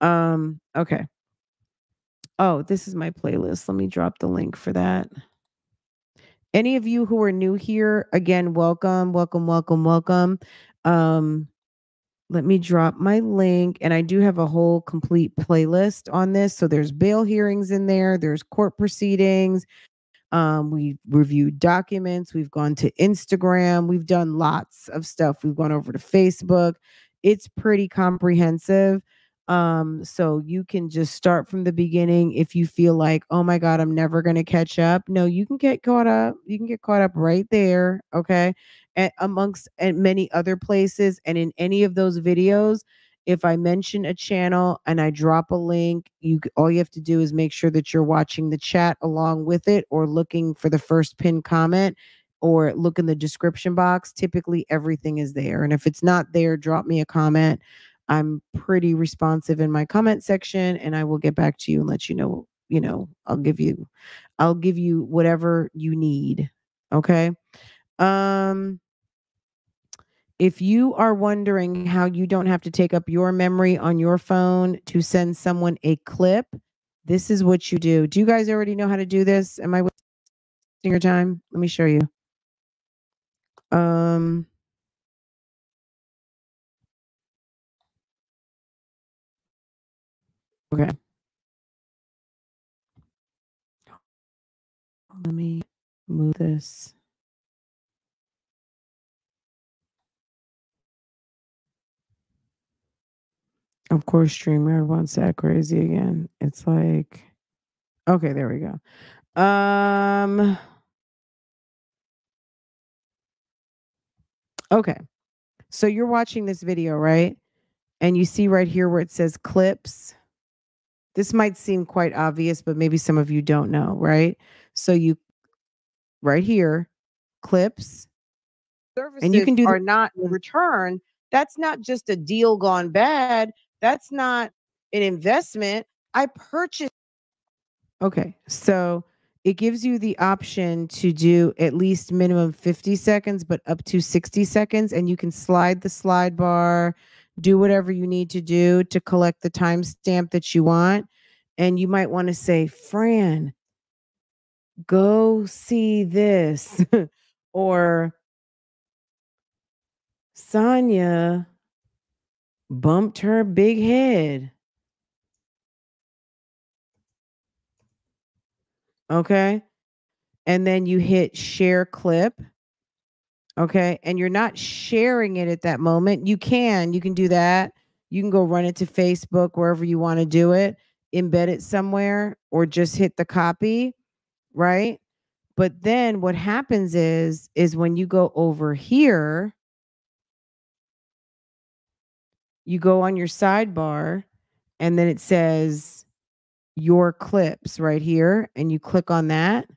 Um, okay. Oh, this is my playlist. Let me drop the link for that. Any of you who are new here, again, welcome, welcome, welcome, welcome. Um, let me drop my link. And I do have a whole complete playlist on this. So there's bail hearings in there. There's court proceedings. Um, we reviewed documents. We've gone to Instagram. We've done lots of stuff. We've gone over to Facebook. It's pretty comprehensive. Um, so you can just start from the beginning. If you feel like, oh my God, I'm never going to catch up. No, you can get caught up. You can get caught up right there. Okay. And amongst and many other places. And in any of those videos, if I mention a channel and I drop a link, you, all you have to do is make sure that you're watching the chat along with it, or looking for the first pinned comment, or look in the description box. Typically everything is there. And if it's not there, drop me a comment. I'm pretty responsive in my comment section, and I will get back to you and let you know, you know, I'll give you, I'll give you whatever you need. Okay. Um, if you are wondering how you don't have to take up your memory on your phone to send someone a clip, this is what you do. Do you guys already know how to do this? Am I wasting your time? Let me show you. Um, Okay. Let me move this. Of course, StreamYard wants that crazy again. It's like, okay, there we go. Um, okay. So you're watching this video, right? And you see right here where it says clips. This might seem quite obvious, but maybe some of you don't know, right? So you, right here, clips, services, and you can do are not in return. That's not just a deal gone bad. That's not an investment. I purchased. Okay, so it gives you the option to do at least minimum fifty seconds, but up to sixty seconds, and you can slide the slide bar. Do whatever you need to do to collect the timestamp that you want. And you might want to say, Fran, go see this. Or Sonya bumped her big head. Okay. And then you hit share clip. Okay. And you're not sharing it at that moment. You can, you can do that. You can go run it to Facebook, wherever you want to do it, embed it somewhere, or just hit the copy. Right. But then what happens is, is when you go over here, you go on your sidebar, and then it says your clips right here. And you click on that.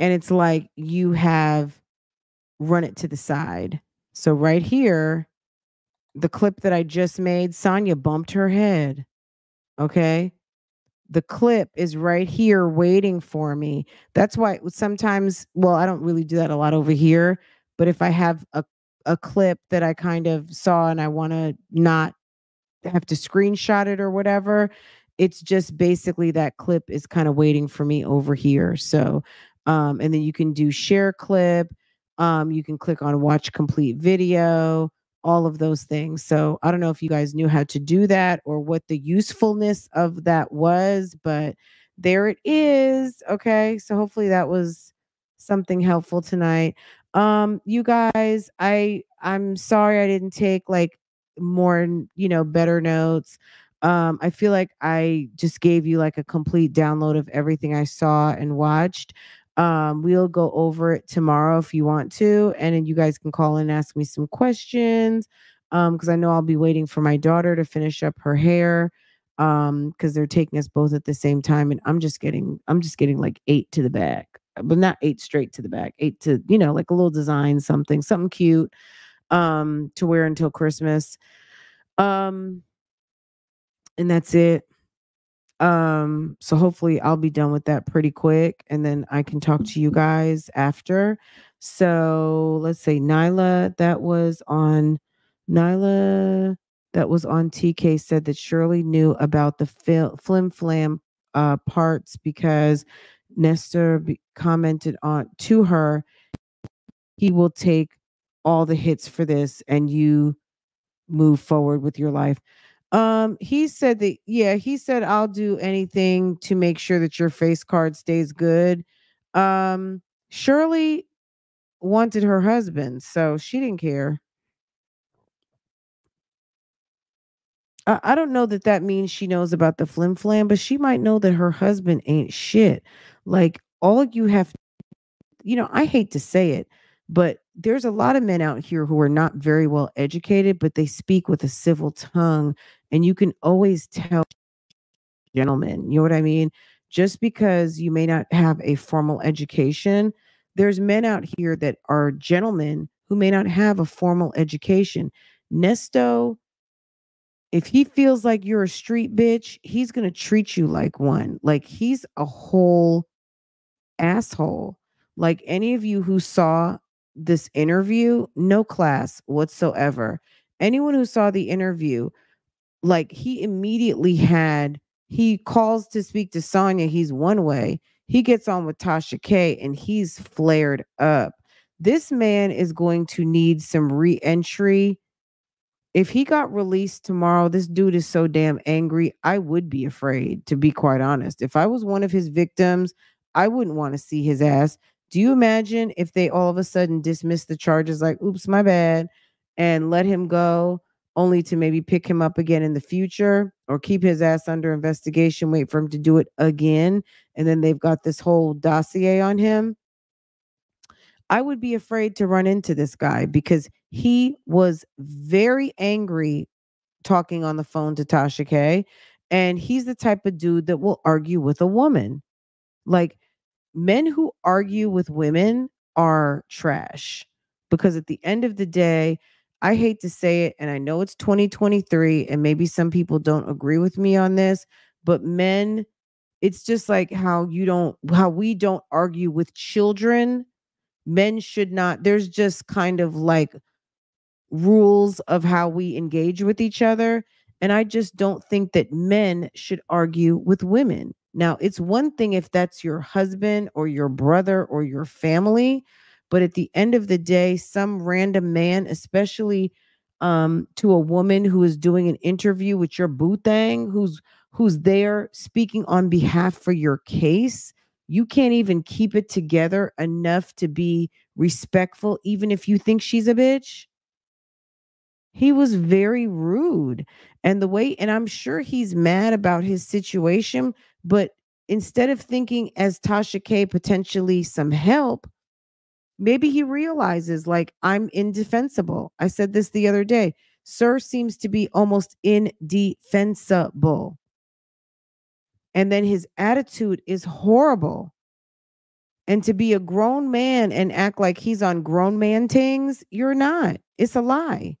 And it's like you have run it to the side. So right here, the clip that I just made, Sonya bumped her head. Okay. The clip is right here waiting for me. That's why sometimes, well, I don't really do that a lot over here, But if I have a, a clip that I kind of saw and I want to not have to screenshot it or whatever, it's just basically that clip is kind of waiting for me over here. So, um, and then you can do share clip. Um, you can click on watch complete video, all of those things. So I don't know if you guys knew how to do that or what the usefulness of that was, but there it is. Okay. So hopefully that was something helpful tonight. Um, you guys, I, I'm sorry I didn't take like more, you know, better notes. Um, I feel like I just gave you like a complete download of everything I saw and watched. Um, we'll go over it tomorrow if you want to, and then you guys can call and ask me some questions. Um, cause I know I'll be waiting for my daughter to finish up her hair. Um, cause they're taking us both at the same time, and I'm just getting, I'm just getting like eight to the back, but not eight straight to the back, eight to, you know, like a little design, something, something cute, um, to wear until Christmas. Um, And that's it. Um, so hopefully I'll be done with that pretty quick, and then I can talk to you guys after. So let's say Nyla, that was on Nyla, that was on T K, said that Shirley knew about the fil- flim flam uh, parts because Nestor b- commented on to her, he will take all the hits for this and you move forward with your life. Um, he said that, yeah, he said, I'll do anything to make sure that your face card stays good. Um, Shirley wanted her husband, so she didn't care. I, I don't know that that means she knows about the flim flam, but she might know that her husband ain't shit. Like, all you have, to, you know, I hate to say it, but there's a lot of men out here who are not very well educated, but they speak with a civil tongue, and you can always tell gentlemen, you know what I mean? Just because you may not have a formal education, there's men out here that are gentlemen who may not have a formal education. Nesto, if he feels like you're a street bitch, he's going to treat you like one. Like, he's a whole asshole. Like, any of you who saw this interview, no class whatsoever. Anyone who saw the interview, like, he immediately had, he calls to speak to Sonya, he's one way. He gets on with Tasha K and he's flared up. This man is going to need some re-entry. If he got released tomorrow, this dude is so damn angry. I would be afraid, to be quite honest. If I was one of his victims, I wouldn't want to see his ass. Do you imagine if they all of a sudden dismiss the charges like, oops, my bad, and let him go only to maybe pick him up again in the future, or keep his ass under investigation, wait for him to do it again, and then they've got this whole dossier on him? I would be afraid to run into this guy because he was very angry talking on the phone to Tasha K, and he's the type of dude that will argue with a woman. Like, men who argue with women are trash, because at the end of the day, I hate to say it, and I know it's twenty twenty-three and maybe some people don't agree with me on this, but men, it's just like how you don't, how we don't argue with children. Men should not, there's just kind of like rules of how we engage with each other. And I just don't think that men should argue with women. Now, it's one thing if that's your husband or your brother or your family, but at the end of the day, some random man, especially um, to a woman who is doing an interview with your boo thing, who's who's there speaking on behalf for your case, you can't even keep it together enough to be respectful, even if you think she's a bitch. He was very rude. And the way, and I'm sure he's mad about his situation, but instead of thinking as Tasha K potentially some help, maybe he realizes, like, I'm indefensible. I said this the other day. Sir seems to be almost indefensible. And then his attitude is horrible. And to be a grown man and act like he's on grown man things, you're not. It's a lie.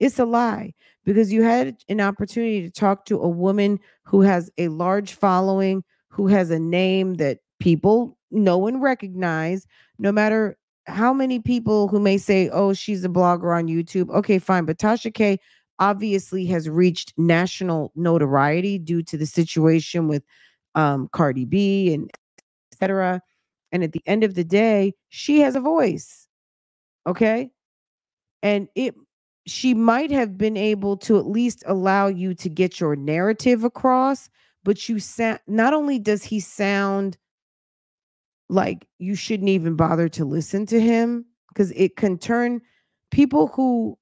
It's a lie, because you had an opportunity to talk to a woman who has a large following, who has a name that people know and recognize, no matter how many people who may say, oh, she's a blogger on YouTube. Okay, fine. But Tasha K obviously has reached national notoriety due to the situation with um, Cardi B and et cetera. And at the end of the day, she has a voice. Okay. And it, she might have been able to at least allow you to get your narrative across, but you sound, not only does he sound like you shouldn't even bother to listen to him, because it can turn people who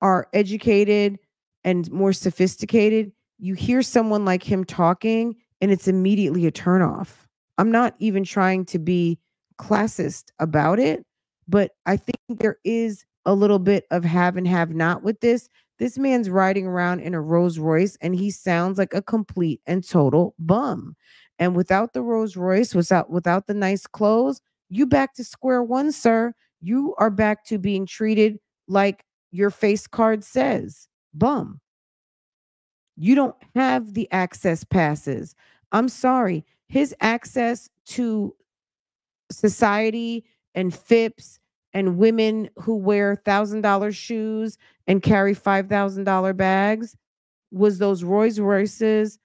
are educated and more sophisticated, you hear someone like him talking and it's immediately a turnoff. I'm not even trying to be classist about it, but I think there is a little bit of have and have not with this. This man's riding around in a Rolls Royce and he sounds like a complete and total bum. And without the Rolls Royce, without, without the nice clothes, you back to square one, sir. You are back to being treated like your face card says, bum. You don't have the access passes. I'm sorry. His access to society and F I Ps and women who wear one thousand dollar shoes and carry five thousand dollar bags was those Rolls Royces,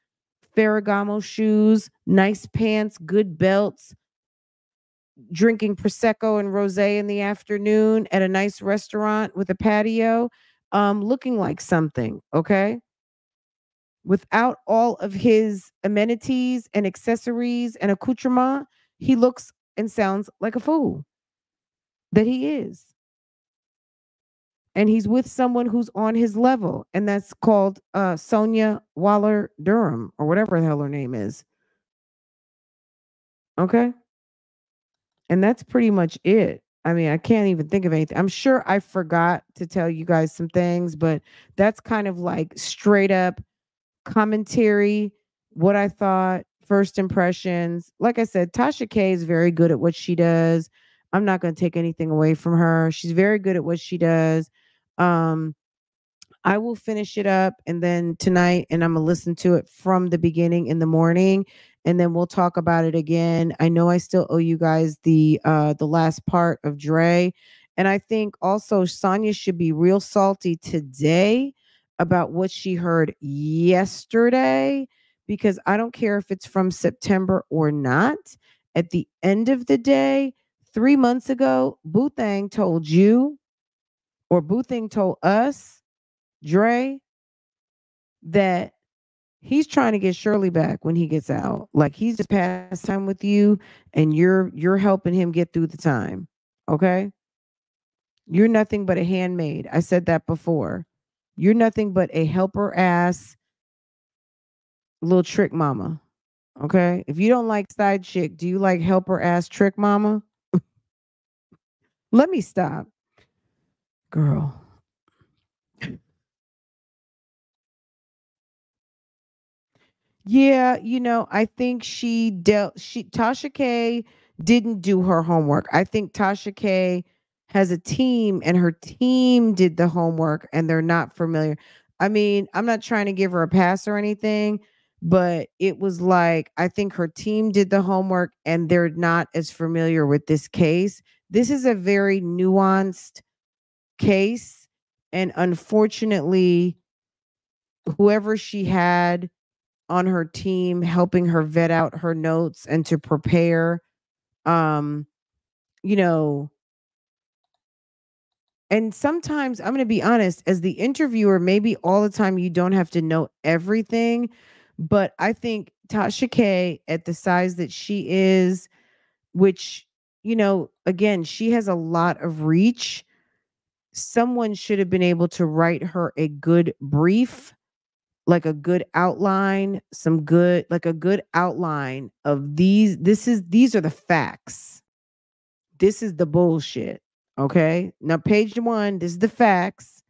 Ferragamo shoes, nice pants, good belts, drinking Prosecco and rosé in the afternoon at a nice restaurant with a patio, um, looking like something, okay? Without all of his amenities and accessories and accoutrement, he looks and sounds like a fool that he is. And he's with someone who's on his level, and that's called uh, Sonya Waller Durham or whatever the hell her name is. Okay? And that's pretty much it. I mean, I can't even think of anything. I'm sure I forgot to tell you guys some things, but that's kind of like straight up commentary, what I thought, first impressions. Like I said, Tasha K is very good at what she does. I'm not going to take anything away from her. She's very good at what she does. Um, I will finish it up and then tonight, and I'm going to listen to it from the beginning in the morning, and then we'll talk about it again. I know I still owe you guys the uh, the last part of Dre, and I think also Sonya should be real salty today about what she heard yesterday, because I don't care if it's from September or not. At the end of the day, three months ago, Boo Thang told you, or Boo Thang told us, Dre, that he's trying to get Shirley back when he gets out. Like, he's just passed time with you, and you're you're helping him get through the time, okay? You're nothing but a handmaid. I said that before. You're nothing but a helper-ass little trick mama, okay? If you don't like side chick, do you like helper-ass trick mama? Let me stop. Girl. Yeah, you know, I think she dealt, she, Tasha K didn't do her homework. I think Tasha K has a team and her team did the homework and they're not familiar. I mean, I'm not trying to give her a pass or anything, but it was like, I think her team did the homework and they're not as familiar with this case. This is a very nuanced case. And unfortunately, whoever she had on her team helping her vet out her notes and to prepare, um, you know, and sometimes, I'm going to be honest, as the interviewer, maybe all the time you don't have to know everything, but I think Tasha K, at the size that she is, which, you know, again, she has a lot of reach. Someone should have been able to write her a good brief, like a good outline, some good, like a good outline of these. This is, these are the facts. This is the bullshit. Okay, now page one, this is the facts,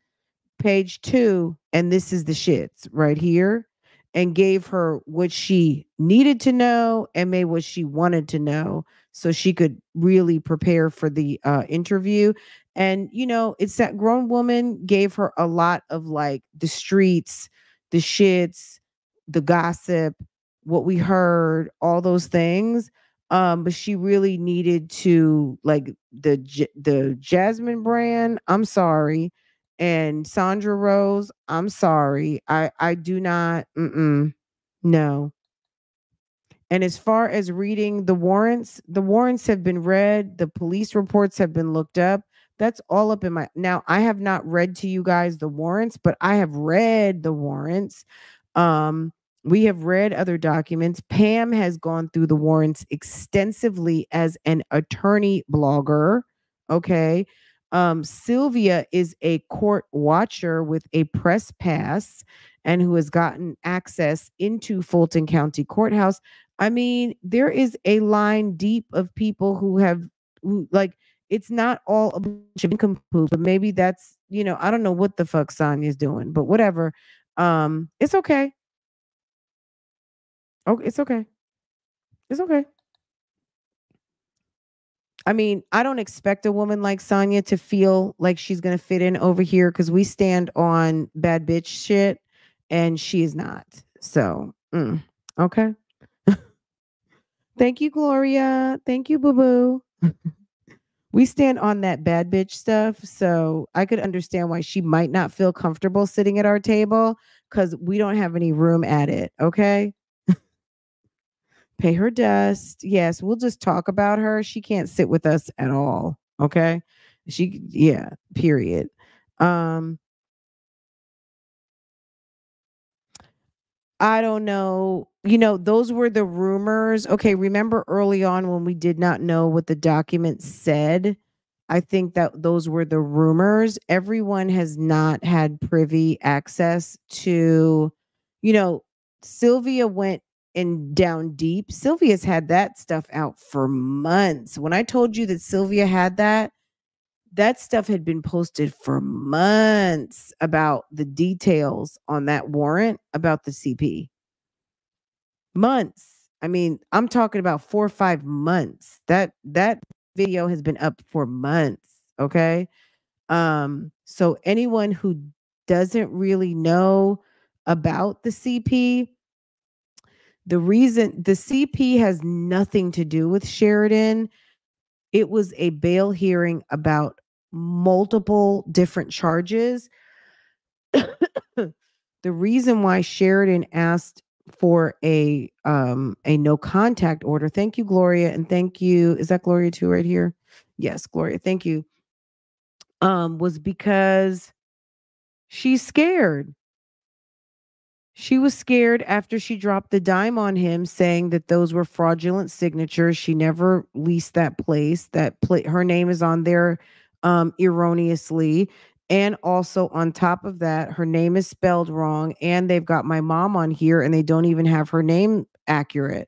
page two, and this is the shits right here, and gave her what she needed to know and made what she wanted to know so she could really prepare for the uh, interview. And, you know, it's that grown woman gave her a lot of like the streets, the shits, the gossip, what we heard, all those things. Um, but she really needed to, like, the the Jasmine Brand, I'm sorry, and Sandra Rose, I'm sorry. I, I do not, mm-mm, no. And as far as reading the warrants, the warrants have been read. The police reports have been looked up. That's all up in my, now I have not read to you guys the warrants, but I have read the warrants. Um, we have read other documents. Pam has gone through the warrants extensively as an attorney blogger. Okay. Um, Sylvia is a court watcher with a press pass and who has gotten access into Fulton County Courthouse. I mean, there is a line deep of people who have, who, like, it's not all a bunch of incomplete, but maybe that's, you know, I don't know what the fuck Sonya's doing, but whatever. Um, it's okay. Oh, it's okay. It's okay. I mean, I don't expect a woman like Sonya to feel like she's going to fit in over here because we stand on bad bitch shit and she is not. So, mm, okay. Thank you, Gloria. Thank you, boo boo. We stand on that bad bitch stuff. So I could understand why she might not feel comfortable sitting at our table because we don't have any room at it. Okay. Pay her dust. Yes. We'll just talk about her. She can't sit with us at all. Okay. She, yeah, period. Um, I don't know. You know, those were the rumors. Okay, remember early on when we did not know what the document said? I think that those were the rumors. Everyone has not had privy access to, you know, Sylvia went in down deep. Sylvia's had that stuff out for months. When I told you that Sylvia had that, that stuff had been posted for months about the details on that warrant about the C P. Months. I mean, I'm talking about four or five months. That that video has been up for months, okay? Um, so anyone who doesn't really know about the C P, the reason the C P has nothing to do with Sheridan. It was a bail hearing about multiple different charges. The reason why Sheridan asked for a um, a no contact order. Thank you, Gloria. And thank you. Is that Gloria too right here? Yes, Gloria. Thank you. Um, was because she's scared. She was scared after she dropped the dime on him saying that those were fraudulent signatures. She never leased that place. That pla- her name is on there um, erroneously. And also on top of that, her name is spelled wrong. And they've got my mom on here and they don't even have her name accurate.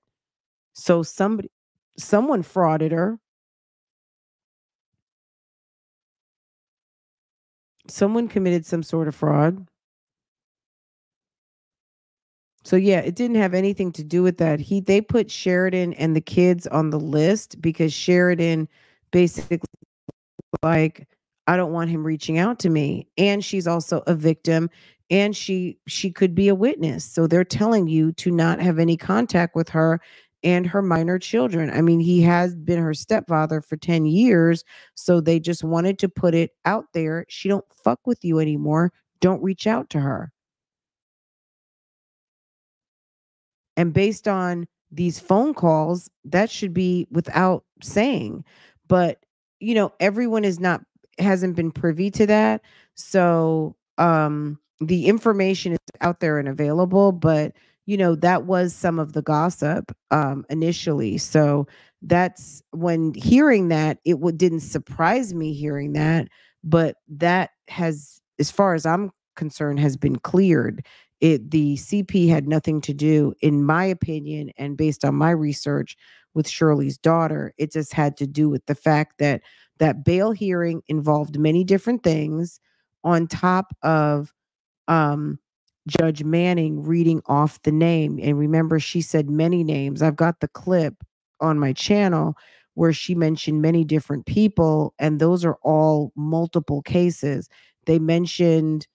So somebody, someone frauded her. Someone committed some sort of fraud. So, yeah, it didn't have anything to do with that. He they put Sheridan and the kids on the list because Sheridan basically like, I don't want him reaching out to me. And she's also a victim and she she could be a witness. So they're telling you to not have any contact with her and her minor children. I mean, he has been her stepfather for ten years. So they just wanted to put it out there. She don't fuck with you anymore. Don't reach out to her. And based on these phone calls, that should be without saying. But, you know, everyone is not, hasn't been privy to that. So um, the information is out there and available. But, you know, that was some of the gossip um, initially. So that's when hearing that, it w- didn't surprise me hearing that. But that has, as far as I'm concerned, has been cleared. It, the C P had nothing to do, in my opinion, and based on my research with Shirley's daughter, it just had to do with the fact that that bail hearing involved many different things on top of um, Judge Manning reading off the name. And remember, she said many names. I've got the clip on my channel where she mentioned many different people, and those are all multiple cases. They mentioned...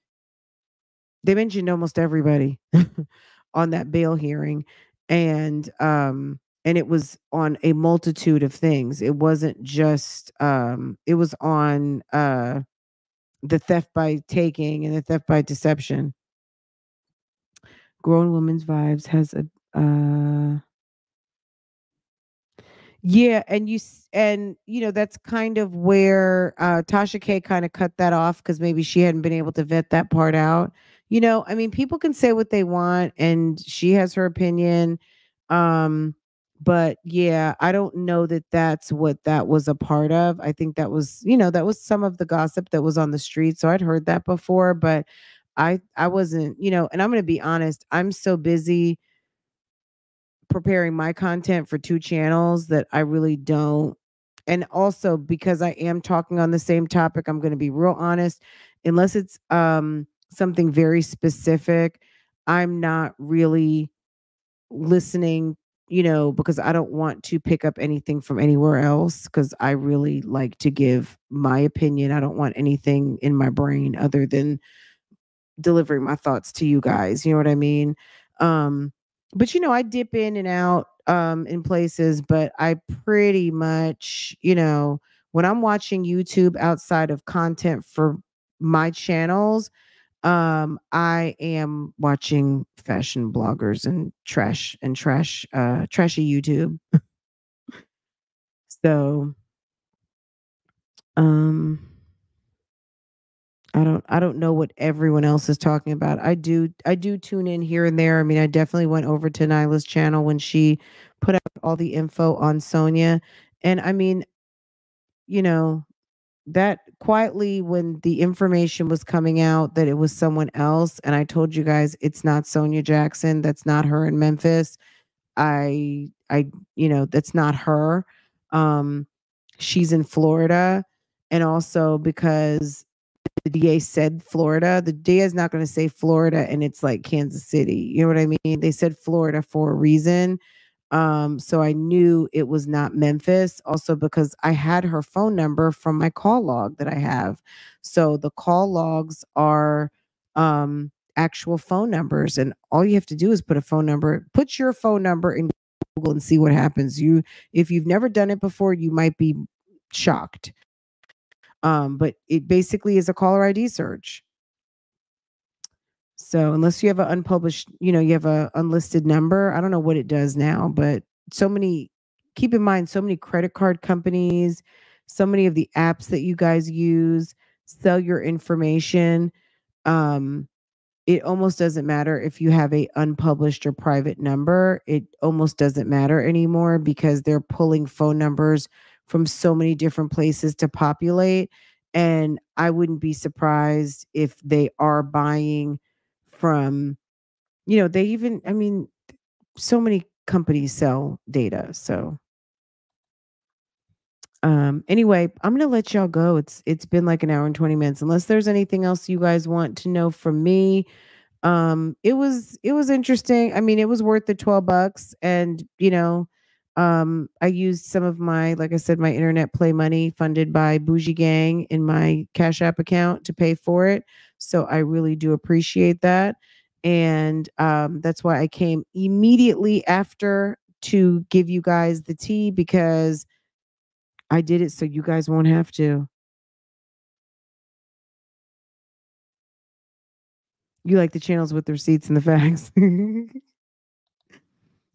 They mentioned almost everybody on that bail hearing. And um, and it was on a multitude of things. It wasn't just, um, it was on uh, the theft by taking and the theft by deception. Grown Woman's Vibes has a, uh, yeah. And you, and you know, that's kind of where uh, Tasha K kind of cut that off, because maybe she hadn't been able to vet that part out. You know, I mean, people can say what they want and she has her opinion. Um, But yeah, I don't know that that's what that was a part of. I think that was, you know, that was some of the gossip that was on the street. So I'd heard that before, but I, I wasn't, you know, and I'm going to be honest, I'm so busy preparing my content for two channels that I really don't. And also because I am talking on the same topic, I'm going to be real honest, unless it's um, something very specific, I'm not really listening, you know, because I don't want to pick up anything from anywhere else, because I really like to give my opinion. I don't want anything in my brain other than delivering my thoughts to you guys. You know what I mean? Um, but, you know, I dip in and out um, in places, but I pretty much, you know, when I'm watching YouTube outside of content for my channels, Um, I am watching fashion bloggers and trash and trash, uh, trashy YouTube. So, um, I don't, I don't know what everyone else is talking about. I do, I do tune in here and there. I mean, I definitely went over to Nyla's channel when she put out all the info on Sonya. And I mean, you know, that quietly, when the information was coming out that it was someone else, and I told you guys it's not Sonya Jackson, that's not her in Memphis. I, I, you know, that's not her. Um, she's in Florida, and also because the D A said Florida, the D A is not going to say Florida, and it's like Kansas City. You know what I mean? They said Florida for a reason. Um, so I knew it was not Memphis, also because I had her phone number from my call log that I have. So the call logs are, um, actual phone numbers, and all you have to do is put a phone number, put your phone number in Google and see what happens. You, if you've never done it before, you might be shocked. Um, but it basically is a caller I D search. So unless you have an unpublished, you know, you have a unlisted number, I don't know what it does now, but so many, keep in mind, so many credit card companies, so many of the apps that you guys use sell your information. Um, it almost doesn't matter if you have a unpublished or private number. It almost doesn't matter anymore, because they're pulling phone numbers from so many different places to populate. And I wouldn't be surprised if they are buying from, you know, they even, I mean, so many companies sell data. So um, anyway, I'm going to let y'all go. It's, it's been like an hour and twenty minutes, unless there's anything else you guys want to know from me. Um, it was, it was interesting. I mean, it was worth the twelve bucks, and, you know, um, I used some of my, like I said, my internet play money funded by Bougie Gang in my Cash App account to pay for it. So I really do appreciate that. And um, that's why I came immediately after to give you guys the tea, because I did it so you guys won't have to. You like the channels with the receipts and the facts.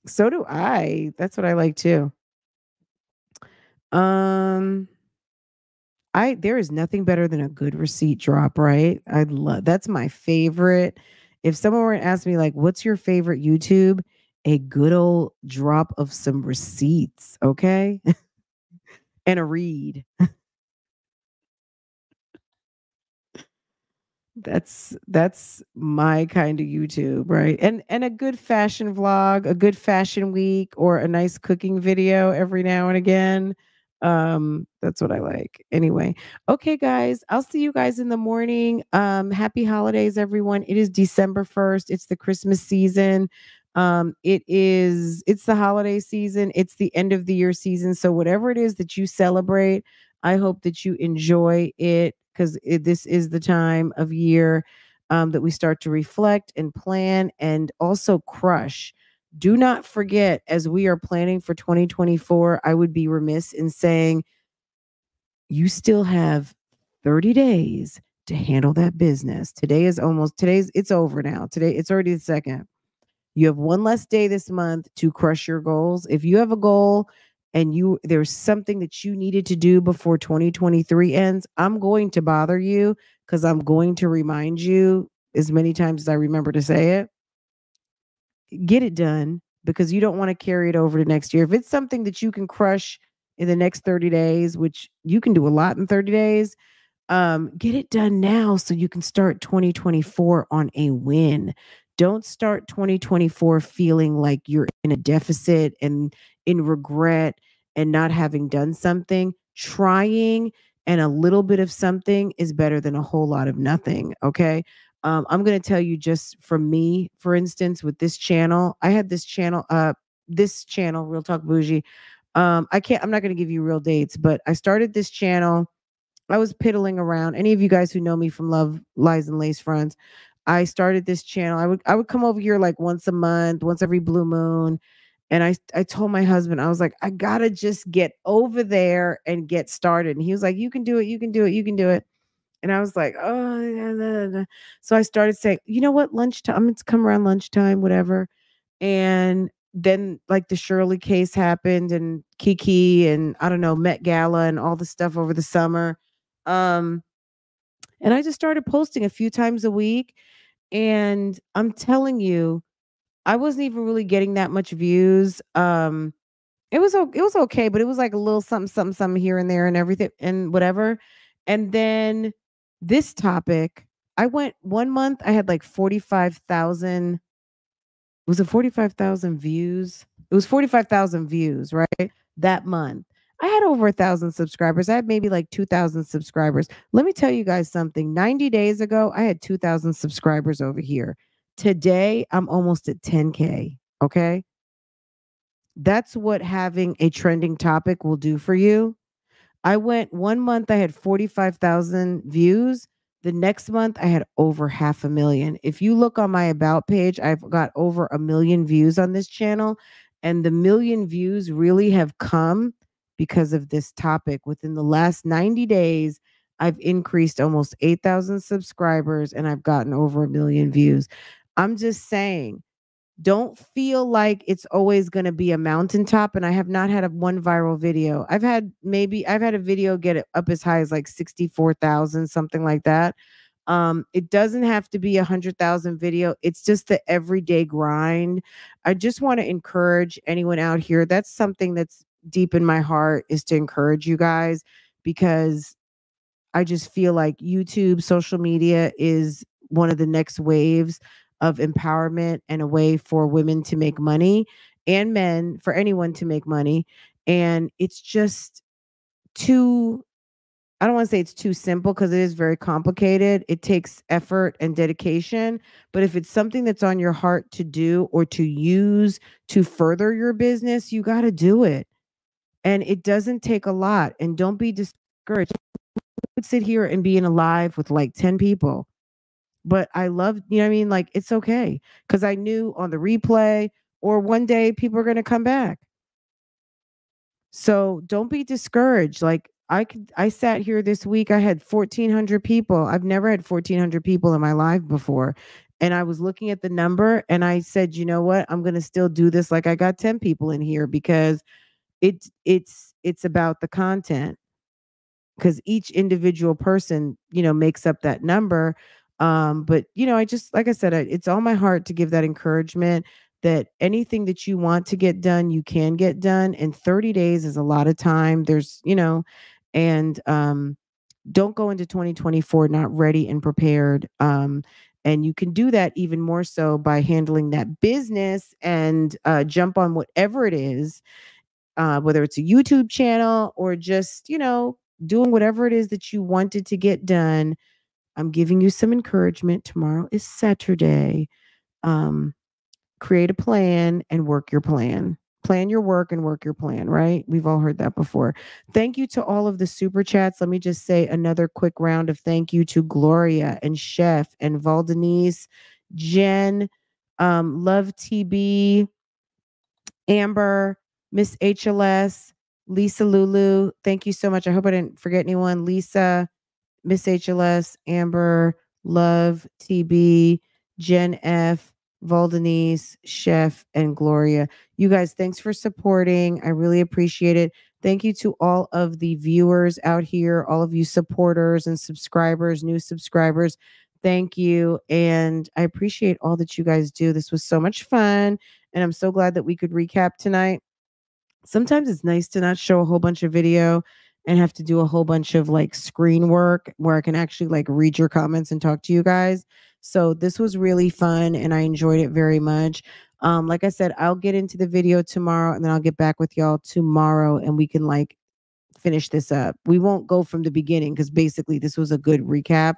So do I. That's what I like too. Um... I, there is nothing better than a good receipt drop, right? I love, that's my favorite. If someone were to ask me, like, what's your favorite YouTube? A good old drop of some receipts, okay? And a read. That's, that's my kind of YouTube, right? And, and a good fashion vlog, a good fashion week, or a nice cooking video every now and again. Um, that's what I like. Anyway, okay, guys, I'll see you guys in the morning. Um, happy holidays, everyone. It is December first. It's the Christmas season. Um, it is, it's the holiday season. It's the end of the year season. So whatever it is that you celebrate, I hope that you enjoy it, because this is the time of year, um, that we start to reflect and plan and also crush. do not forget, as we are planning for twenty twenty-four, I would be remiss in saying you still have thirty days to handle that business. Today is almost, today's, it's over now. Today, it's already the second. You have one less day this month to crush your goals. If you have a goal and you there's something that you needed to do before twenty twenty-three ends, I'm going to bother you because I'm going to remind you as many times as I remember to say it. Get it done, because you don't want to carry it over to next year. If it's something that you can crush in the next thirty days, which you can do a lot in thirty days, um, get it done now so you can start twenty twenty-four on a win. Don't start twenty twenty-four feeling like you're in a deficit and in regret and not having done something. Trying and a little bit of something is better than a whole lot of nothing, okay? Um, I'm going to tell you just from me, for instance, with this channel, I had this channel up, this channel, Real Talk Bougie. Um, I can't, I'm not going to give you real dates, but I started this channel. I was piddling around. Any of you guys who know me from Love Lies and Lace Fronts, I started this channel. I would, I would come over here like once a month, once every blue moon. And I, I told my husband, I was like, I got to just get over there and get started. And he was like, you can do it. You can do it. You can do it. And I was like, oh, nah, nah, nah. So I started saying, you know what, lunchtime, I'm going to come around lunchtime, whatever. And then like the Shirley case happened and Kiki and I don't know, Met Gala and all the stuff over the summer. Um, and I just started posting a few times a week. And I'm telling you, I wasn't even really getting that much views. Um, it was, it was okay, but it was like a little something, something, something here and there and everything and whatever. And then this topic, I went one month, I had like forty-five thousand, was it forty-five thousand views? It was forty-five thousand views, right? That month. I had over a thousand subscribers. I had maybe like two thousand subscribers. Let me tell you guys something. ninety days ago, I had two thousand subscribers over here. Today, I'm almost at ten K, okay? That's what having a trending topic will do for you. I went one month, I had forty-five thousand views. The next month, I had over half a million. If you look on my About page, I've got over a million views on this channel. And the million views really have come because of this topic. Within the last ninety days, I've increased almost eight thousand subscribers and I've gotten over a million views. I'm just saying, don't feel like it's always going to be a mountaintop. And I have not had a one viral video. I've had maybe I've had a video get it up as high as like sixty-four thousand, something like that. Um, it doesn't have to be a hundred thousand video. It's just the everyday grind. I just want to encourage anyone out here. That's something that's deep in my heart, is to encourage you guys, because I just feel like YouTube, social media is one of the next waves of empowerment and a way for women to make money, and men, for anyone to make money. And it's just too, I don't want to say it's too simple, because it is very complicated. It takes effort and dedication. But if it's something that's on your heart to do or to use to further your business, you got to do it. And it doesn't take a lot. And don't be discouraged. I would sit here and be in a live with like ten people. But I love, you know what I mean? Like, it's okay. Because I knew on the replay, or one day people are going to come back. So don't be discouraged. Like, I could, I sat here this week, I had fourteen hundred people. I've never had fourteen hundred people in my live before. And I was looking at the number and I said, you know what? I'm going to still do this. Like, I got ten people in here, because it, it's, it's about the content. Because each individual person, you know, makes up that number. Um, but, you know, I just, like I said, I, it's on my heart to give that encouragement that anything that you want to get done, you can get done. And thirty days is a lot of time. There's, you know, and um, don't go into twenty twenty-four not ready and prepared. Um, and you can do that even more so by handling that business and uh, jump on whatever it is, uh, whether it's a YouTube channel or just, you know, doing whatever it is that you wanted to get done. I'm giving you some encouragement. Tomorrow is Saturday. Um, create a plan and work your plan. Plan your work and work your plan, right? We've all heard that before. Thank you to all of the super chats. Let me just say another quick round of thank you to Gloria and Chef and Valdenise, Jen, um, Love T B, Amber, Miss H L S, Lisa Lulu. Thank you so much. I hope I didn't forget anyone. Lisa, Miss H L S, Amber, Love, T B, Jen F, Valdenise, Chef, and Gloria. You guys, thanks for supporting. I really appreciate it. Thank you to all of the viewers out here, all of you supporters and subscribers, new subscribers. Thank you. And I appreciate all that you guys do. This was so much fun. And I'm so glad that we could recap tonight. Sometimes it's nice to not show a whole bunch of video and have to do a whole bunch of like screen work where I can actually like read your comments and talk to you guys. So this was really fun and I enjoyed it very much. Um, like I said, I'll get into the video tomorrow and then I'll get back with y'all tomorrow and we can like finish this up. We won't go from the beginning because basically this was a good recap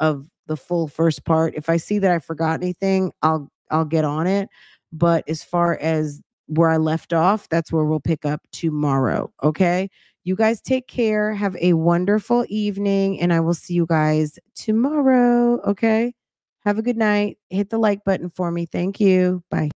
of the full first part. If I see that I forgot anything, I'll I'll get on it. But as far as where I left off, that's where we'll pick up tomorrow. Okay? You guys take care. Have a wonderful evening and I will see you guys tomorrow. Okay? Have a good night. Hit the like button for me. Thank you. Bye.